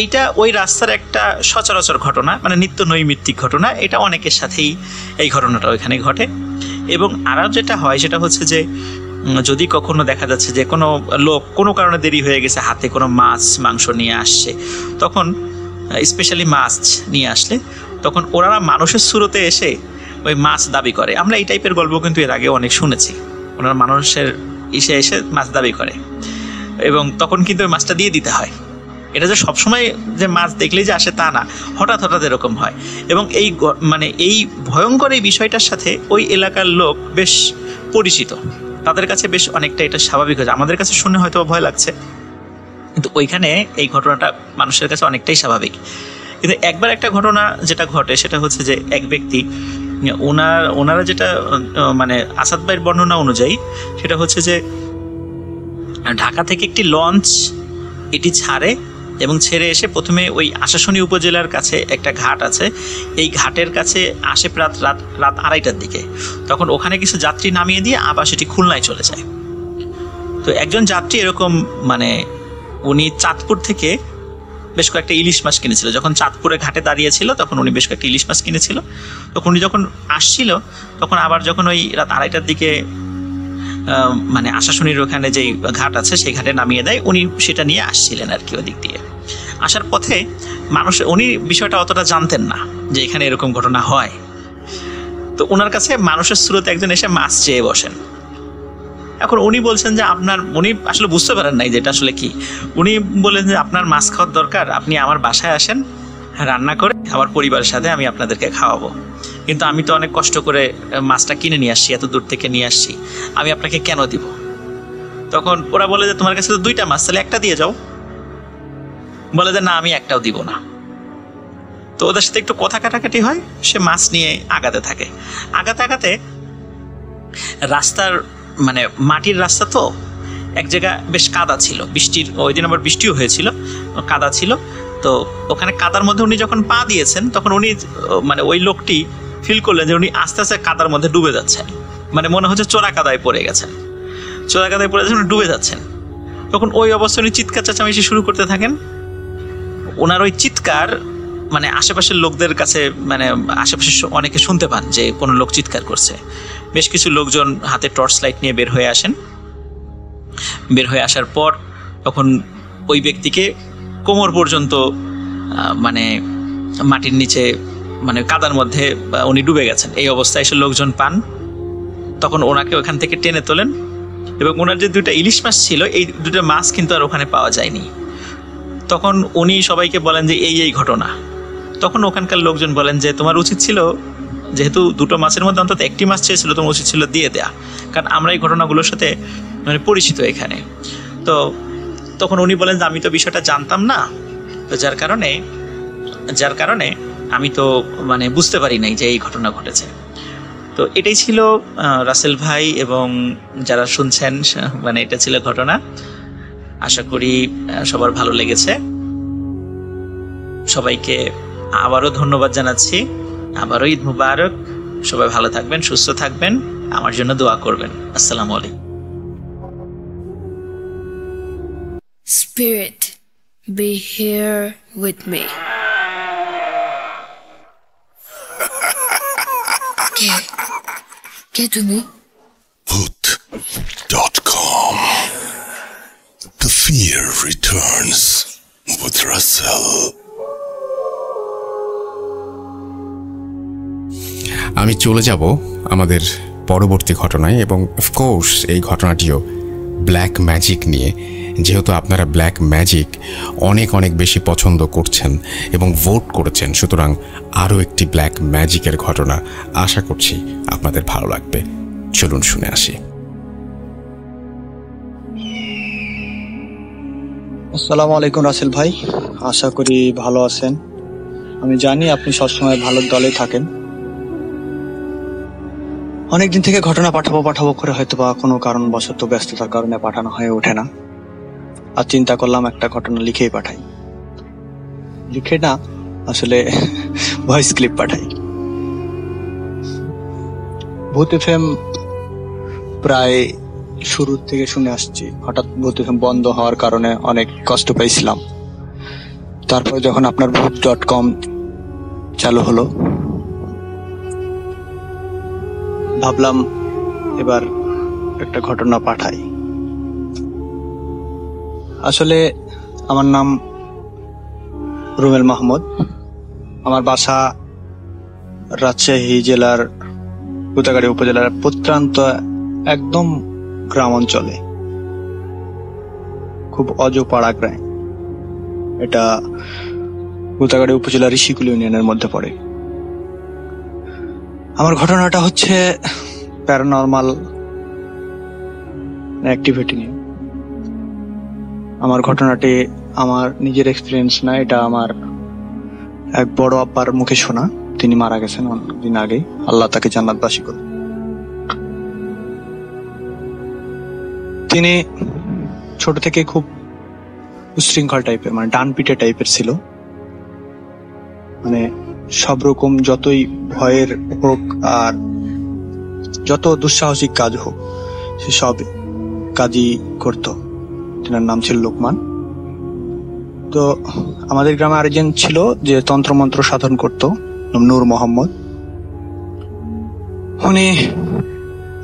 এইটা ওই রাস্তার একটা সচরাচর ঘটনা মানে নিত্য নৈমিত্তিক ঘটনা, এটা অনেকের সাথেই এই ঘটনাটা ওইখানে ঘটে। এবং আরও যেটা হয় সেটা হচ্ছে যে যদি কখনো দেখা যাচ্ছে যে কোনো লোক কোনো কারণে দেরি হয়ে গেছে, হাতে কোনো মাছ মাংস নিয়ে আসছে, তখন স্পেশালি মাছ নিয়ে আসলে তখন ওনারা মানুষের সুরতে এসে ওই মাছ দাবি করে। আমরা এই টাইপের গল্প কিন্তু এর আগে অনেক শুনেছি, ওনারা মানুষের এসে এসে মাছ দাবি করে এবং তখন কিন্তু ওই মাছটা দিয়ে দিতে হয়। এটা যে সবসময় যে মাছ দেখলেই যে আসে তা না, হঠাৎ হঠাৎ এরকম হয়। এবং এই মানে এই ভয়ঙ্কর এই বিষয়টার সাথে ওই এলাকার লোক বেশ পরিচিত, তাদের কাছে বেশ অনেকটা এটা স্বাভাবিক হয়েছে। আমাদের কাছে শুনে হয়তো ভয় লাগছে, কিন্তু ওইখানে এই ঘটনাটা মানুষের কাছে অনেকটাই স্বাভাবিক। কিন্তু একবার একটা ঘটনা যেটা ঘটে সেটা হচ্ছে যে এক ব্যক্তি ওনারা যেটা মানে আসাদ ভাইয়ের বর্ণনা অনুযায়ী সেটা হচ্ছে যে ঢাকা থেকে একটি লঞ্চ এটি ছাড়ে এবং ছেড়ে এসে প্রথমে ওই আশাশুনি উপজেলার কাছে একটা ঘাট আছে, এই ঘাটের কাছে আসে প্রায় রাত 2:30টার দিকে। তখন ওখানে কিছু যাত্রী নামিয়ে দিয়ে আবার সেটি খুলনায় চলে যায়। তো একজন যাত্রী এরকম মানে উনি চাঁদপুর থেকে বেশ কয়েকটা ইলিশ মাছ কিনেছিল, যখন চাঁদপুরে ঘাটে দাঁড়িয়েছিল তখন উনি বেশ কয়েকটা ইলিশ মাছ কিনেছিল। তখন উনি যখন আসছিল তখন আবার যখন ওই রাত 2:30টার দিকে মানে আশাশুনির ওখানে যেই ঘাট আছে সেই ঘাটে নামিয়ে দেয়, উনি সেটা নিয়ে আসছিলেন আর কি। ওদিক দিয়ে আসার পথে মানুষ উনি বিষয়টা অতটা জানতেন না যে এখানে এরকম ঘটনা হয়। তো ওনার কাছে মানুষের স্রোতে একজন এসে মাছ চেয়ে বসেন। এখন উনি বলছেন যে আপনার, উনি আসলে বুঝতে পারেন নাই যে এটা আসলে কি, উনি বললেন যে আপনার মাছ খাওয়ার দরকার, আপনি আমার বাসায় আসেন, রান্না করে আমার পরিবারের সাথে আমি আপনাদেরকে খাওয়াবো, কিন্তু আমি তো অনেক কষ্ট করে মাছটা কিনে নিয়ে আসছি, এত দূর থেকে নিয়ে আসছি, আমি আপনাকে কেন দিব। তখন ওরা বলে যে তোমার কাছে তো দুইটা মাছ, তাহলে একটা দিয়ে যাও। বলে যে না, আমি একটাও দিব না। তো ওদের সাথে একটু কথা কাটাকাটি হয়, সে মাছ নিয়ে আগাতে থাকে। আগাতে আগাতে রাস্তার মানে মাটির রাস্তা, তো এক জায়গা বেশ কাদা ছিল, বৃষ্টির ওই দিন আবার বৃষ্টিও হয়েছিল, কাদা ছিল। তো ওখানে কাদার মধ্যে উনি যখন পা দিয়েছেন তখন উনি মানে ওই লোকটি ফিল করলেন যে উনি আস্তে আস্তে কাদার মধ্যে ডুবে যাচ্ছেন, মানে মনে হচ্ছে চোরা কাদায় পড়ে গেছেন, চোরা কাদায় পড়ে যাচ্ছেন, ডুবে যাচ্ছেন। তখন ওই অবস্থায় উনি চিৎকার চেঁচামেচি শুরু করতে থাকেন। ওনার ওই চিৎকার মানে আশেপাশের লোকদের কাছে মানে আশেপাশে অনেকে শুনতে পান যে কোনো লোক চিৎকার করছে। বেশ কিছু লোকজন হাতে টর্চ লাইট নিয়ে বের হয়ে আসেন। বের হয়ে আসার পর তখন ওই ব্যক্তিকে কোমর পর্যন্ত মানে মাটির নিচে মানে কাদার মধ্যে উনি ডুবে গেছেন, এই অবস্থায় এসে লোকজন পান। তখন ওনাকে ওখান থেকে টেনে তোলেন এবং ওনার যে দুটা ইলিশ মাছ ছিল এই দুটো মাছ কিন্তু আর ওখানে পাওয়া যায়নি। তখন উনি সবাইকে বলেন যে এই এই ঘটনা। তখন ওখানকার লোকজন বলেন যে তোমার উচিত ছিল, যেহেতু দুটো মাছের মধ্যে অন্তত একটি মাছ চেয়েছিল, তোমার উচিত ছিল দিয়ে দেয়া, কারণ আমরা এই ঘটনাগুলোর সাথে মানে পরিচিত এখানে। তো তখন উনি বলেন যে আমি তো বিষয়টা জানতাম না, তো যার কারণে আমি তো মানে বুঝতে পারি নাই যে এই ঘটনা ঘটেছে। তো এটাই ছিল রাসেল ভাই এবং যারা শুনছেন মানে এটা ছিল ঘটনা। আশা করি সবার ভালো লেগেছে। সবাইকে আবারও ধন্যবাদ জানাচ্ছি, আবারও ঈদ মুবারক। সবাই ভালো থাকবেন, সুস্থ থাকবেন, আমার জন্য দোয়া করবেন। আসসালামু আলাইকুম। Spirit be here with me. কে তুমি? BhootDotCom. The fear returns with Russell. আমি চলে যাব আমাদের পরবর্তী ঘটনায়, এবং অফকোর্স এই ঘটনাটিও ব্ল্যাক ম্যাজিক নিয়ে, যেহেতু আপনারা ব্ল্যাক ম্যাজিক অনেক অনেক বেশি পছন্দ করছেন এবং ভোট করেছেন, সুতরাং আরও একটি ব্ল্যাক ম্যাজিকের ঘটনা আশা করছি আপনাদের ভালো লাগবে। চলুন শুনে আসি। আসসালামু আলাইকুম রাসেল ভাই, আশা করি ভালো আছেন। আমি জানি আপনি সবসময় ভালো দলে থাকেন। অনেকদিন থেকে ঘটনা পাঠাবো করে হয়তো বা কোনো কারণবশত ব্যস্ততার কারণে পাঠানো হয়ে ওঠে না, আর চিন্তা করলাম একটা ঘটনা লিখেই পাঠাই। লিখে না, আসলে ভয়েস ক্লিপ পাঠাই। ভূত এফএম প্রায় শুরু থেকে শুনে আসছি। হঠাৎ ভূত এফএম বন্ধ হওয়ার কারণে অনেক কষ্ট পাইছিলাম। তারপর যখন আপনার BhootDotCom চালু হলো, ভাবলাম এবার একটা ঘটনা পাঠাই। আসলে আমার নাম রুমেল মাহমুদ, আমার বাসা রাজশাহী জেলার কুত্তাগাড়ি উপজেলার প্রত্যন্ত একদম গ্রাম অঞ্চলে, খুব অজপাড়া গ্রাম। এটা কুত্তাগাড়ি উপজেলার ঋষিকুল ইউনিয়নের মধ্যে পড়ে। আমার ঘটনাটা হচ্ছে প্যারানর্মাল অ্যাক্টিভিটি নিয়ে। আমার ঘটনাটি আমার নিজের এক্সপিরিয়েন্স না, এটা আমার এক বড় আব্বার মুখে শোনা। তিনি মারা গেছেন অনেকদিন আগে, আল্লাহ তাকে জান্নাতবাসী করুন। তিনি ছোট থেকে খুব উশৃঙ্খল টাইপের, মানে ডান পিটে টাইপের ছিল। মানে সব রকম যতই ভয়ের হোক আর যত দুঃসাহসিক কাজ হোক, সে সব কাজই করত। তেনার নাম ছিল লুকমান। তো আমাদের গ্রামে আরেকজন ছিল যে তন্ত্রমন্ত্র সাধন করত, নূর মোহাম্মদ। উনি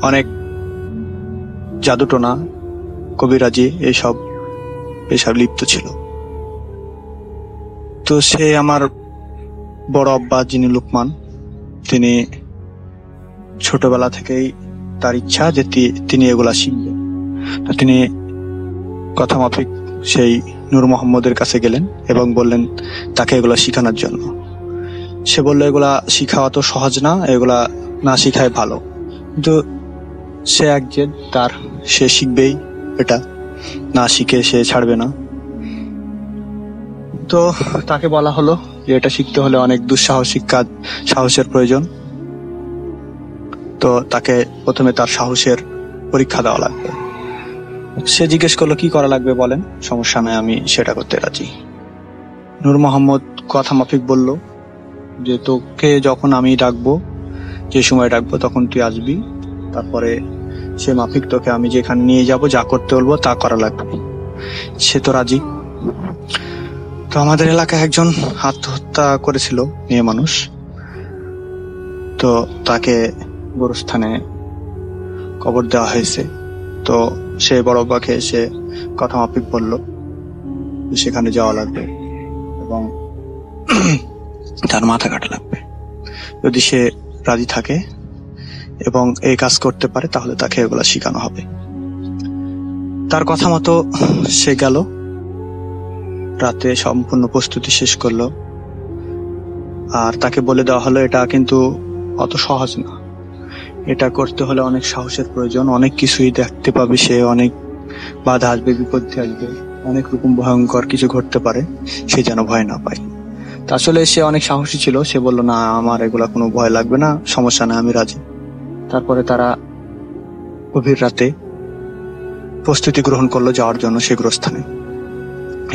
অনেক জাদুটোনা, কবিরাজি এইসব পেশায় লিপ্ত ছিল। তো সে আমার বড় আব্বা যিনি লুকমান, তিনি ছোটবেলা থেকেই তার ইচ্ছা যে তিনি এগুলা শিখবেন। তিনি কথা মাফিক সেই নূর মোহাম্মদের কাছে গেলেন এবং বললেন তাকে এগুলা শেখানোর জন্য। সে বলল এগুলা শেখা অত সহজ না, এগুলা না শেখায় ভালো। কিন্তু সে এক জেদ তার, সে শিখবেই, এটা না শিখে সে ছাড়বে না। তো তাকে বলা হলো যে এটা শিখতে হলে অনেক দুঃসাহসিক কাজ, সাহসের প্রয়োজন। তো তাকে প্রথমে তার সাহসের পরীক্ষা দেওয়া লাগবে। সে জিজ্ঞেস করলো কি করা লাগবে বলেন, সমস্যা নাই, আমি সেটা করতে রাজি। নূর মোহাম্মদ কথা মাফিক বলল যে তোকে যখন আমি ডাকবো, যে সময় ডাকবো তখন তুই আসবি, তারপরে সে মাফিক তোকে আমি যেখানে নিয়ে যাব, যা করতে বলবো তা করা লাগবে। সে তো রাজি। তো আমাদের এলাকায় একজন আত্মহত্যা করেছিল মেয়ে মানুষ, তো তাকে গোরস্থানে কবর দেওয়া হয়েছে। তো সে বড় বাবাকে সে কথা মাফিক বলল সেখানে যাওয়া লাগবে এবং তার মাথা কাটা লাগবে। যদি সে রাজি থাকে এবং এই কাজ করতে পারে তাহলে তাকে এগুলা শেখানো হবে। তার কথা মতো সে গেল। রাতে সম্পূর্ণ প্রস্তুতি শেষ করলো, আর তাকে বলে দেওয়া হলো এটা কিন্তু অত সহজ না, এটা করতে হলে অনেক সাহসের প্রয়োজন, অনেক কিছুই দেখতে পাবে সে, অনেক বাধা আসবে, বিপত্তি আসবে, অনেক রকম ভয়ঙ্কর কিছু ঘটতে পারে, সে যেন ভয় না পায়। তা আসলে সে অনেক সাহসী ছিল। সে বলল না আমার এগুলা কোনো ভয় লাগবে না, সমস্যা না, আমি রাজি। তারপরে তারা গভীর রাতে প্রস্তুতি গ্রহণ করলো যাওয়ার জন্য সে গোরস্থানে,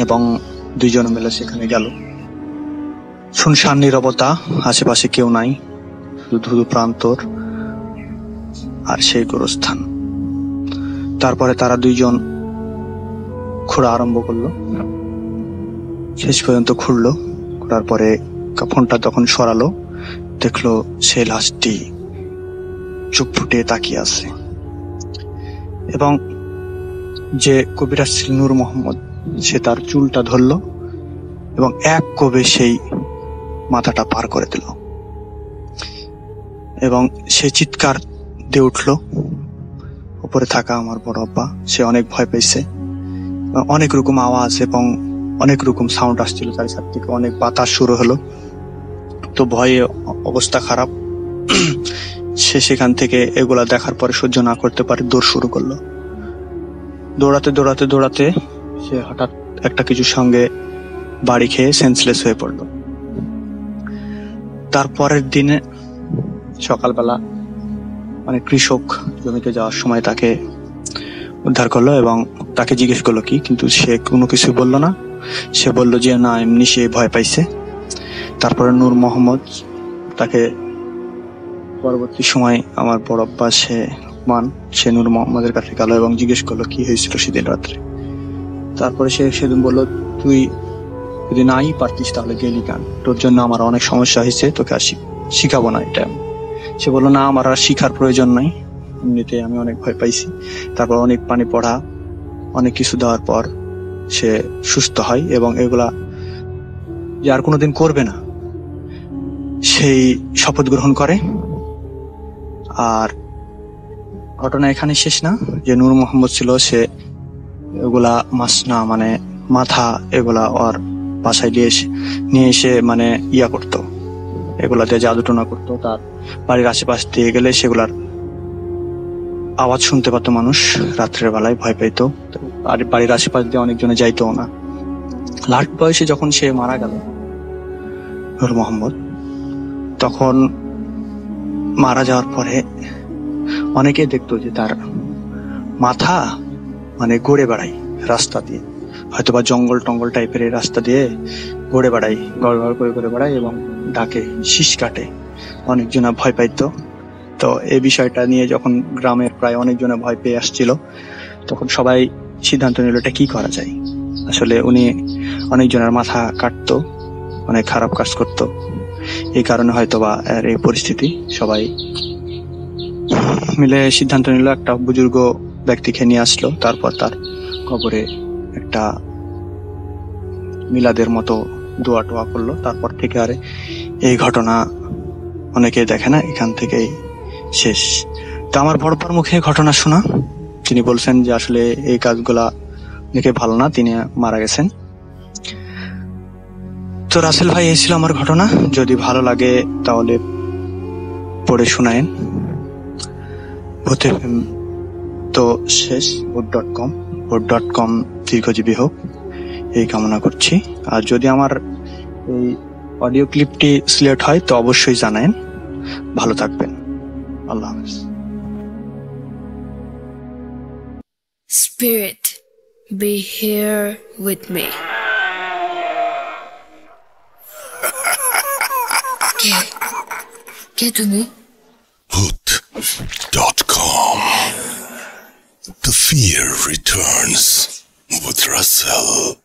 এবং দুইজন মিলে সেখানে গেল। শুনশান নীরবতা, আশেপাশে কেউ নাই, ধুধু প্রান্তর আর সেই গোরস্থান। তারপরে তারা দুইজন খোঁড়া আরম্ভ করলো। শেষ পর্যন্ত খুলল, খোলার পরে কাফনটা যখন সরালো দেখলো সে লাশটি চোখ ফুটিয়ে তাকিয়ে আছে। এবং যে কবিরাজ ছিল নূর মোহাম্মদ, সে তার চুলটা ধরল এবং এক কোবে সেই মাথাটা পার করে দিল এবং সে চিৎকার দিয়ে উঠল। উপরে থাকা আমার বড় আব্বা, সে অনেক ভয় পেয়েছে। অনেক রকম আওয়াজ এবং অনেক রকম সাউন্ড আসছিল, চারিদিক থেকে অনেক বাতাস শুরু হলো। তো ভয়ে অবস্থা খারাপ। সে সেখান থেকে এগুলা দেখার পরে সহ্য না করতে পারে দৌড় শুরু করলো। দৌড়াতে দৌড়াতে দৌড়াতে সে হঠাৎ একটা কিছুর সঙ্গে বাড়ি খেয়ে সেন্সলেস হয়ে পড়লো। তারপরের দিনে সকালবেলা কৃষক জমিতে যাওয়ার সময় তাকে উদ্ধার করলো এবং তাকে জিজ্ঞেস করলো কি, কিন্তু সে কোনো কিছু বললো না। সে বললো যে না, এমনি সে ভয় পাইছে। তারপরে নূর মোহাম্মদ তাকে পরবর্তী সময় আমার বড় আব্বা সে মান সে নূর মোহাম্মদের কাছে গেল এবং জিজ্ঞেস করলো কি হয়েছিল সেদিন রাত্রে। তারপরে সে সেদিন বললো, তুই যদি নাই পারতিস তাহলে গেলি গান, তোর জন্য আমার অনেক সমস্যা হয়েছে, তোকে আর শিখাবো না এটা। সে বললো না, আমার আর শিখার প্রয়োজন নাই, এমনিতে আমি অনেক ভয় পাইছি। তারপর অনেক পানি পড়া অনেক কিছু দেওয়ার পর সে সুস্থ হয় এবং এগুলা যে আর কোনোদিন করবে না সেই শপথ গ্রহণ করে। আর ঘটনা এখানে শেষ না, যে নূর মোহাম্মদ ছিল সে এগুলা মাসনা মাথা এগুলা ওর বাসায় নিয়ে এসে ইয়া করতো, এগুলাতে জাদুটোনা করতো। তার বাড়ির আশেপাশ দিয়ে গেলে সেগুলার আওয়াজ শুনতে পারতো মানুষ, রাত্রের বেলায় ভয় পাইতো। আর বাড়ির আশেপাশ দিয়ে অনেকজনে যাইতো না। লাট বয়সে যখন সে মারা গেল নূর মোহাম্মদ, তখন মারা যাওয়ার পরে অনেকে দেখতো যে তার মাথা ঘুরে বেড়ায় রাস্তা দিয়ে, হয়তোবা জঙ্গল টঙ্গল টাইপের রাস্তা দিয়ে ঘুরে বেড়ায়, গড় গড় করে ঘুরে বেড়ায় এবং ডাকে, শীষ কাটে। অনেকজনা ভয় পাইতো। তো এই বিষয়টা নিয়ে যখন গ্রামের প্রায় অনেকজনা ভয় পেয়ে আসছিল, তখন সবাই সিদ্ধান্ত নিল এটা কি করা যায়। আসলে উনি অনেকজনের মাথা কাটতো, অনেক খারাপ কাজ করতো, এই কারণে হয়তোবা এই পরিস্থিতি। সবাই মিলে সিদ্ধান্ত নিল, একটা বুজুর্গ ব্যক্তিকে নিয়ে আসলো। তারপর তার কবরে একটা মিলাদের মতো দোয়া টোয়া করলো। তারপর থেকে আর এই ঘটনা অনেকে দেখে না, এখান থেকেই শেষ। তো আমার বড়পার মুখে ঘটনা শোনা, তিনি বলছেন যে আসলে এই কাজগুলা দেখে ভালো না, তিনি মারা গেছেন। তো রাসেল ভাই, এই ছিল আমার ঘটনা। যদি ভালো লাগে তাহলে পড়ে শোনায়েন। তো শেষ BhootDotCom দীর্ঘজীবী হোক এই কামনা করছি। আর যদি আমার এই অডিও ক্লিপটি সিলেক্ট হয় তো অবশ্যই জানায়েন। ভালো থাকবেন, আল্লাহ হাফেজ। Spirit, be here with me. কে তুমি? BhootDotCom. The fear returns with Russell.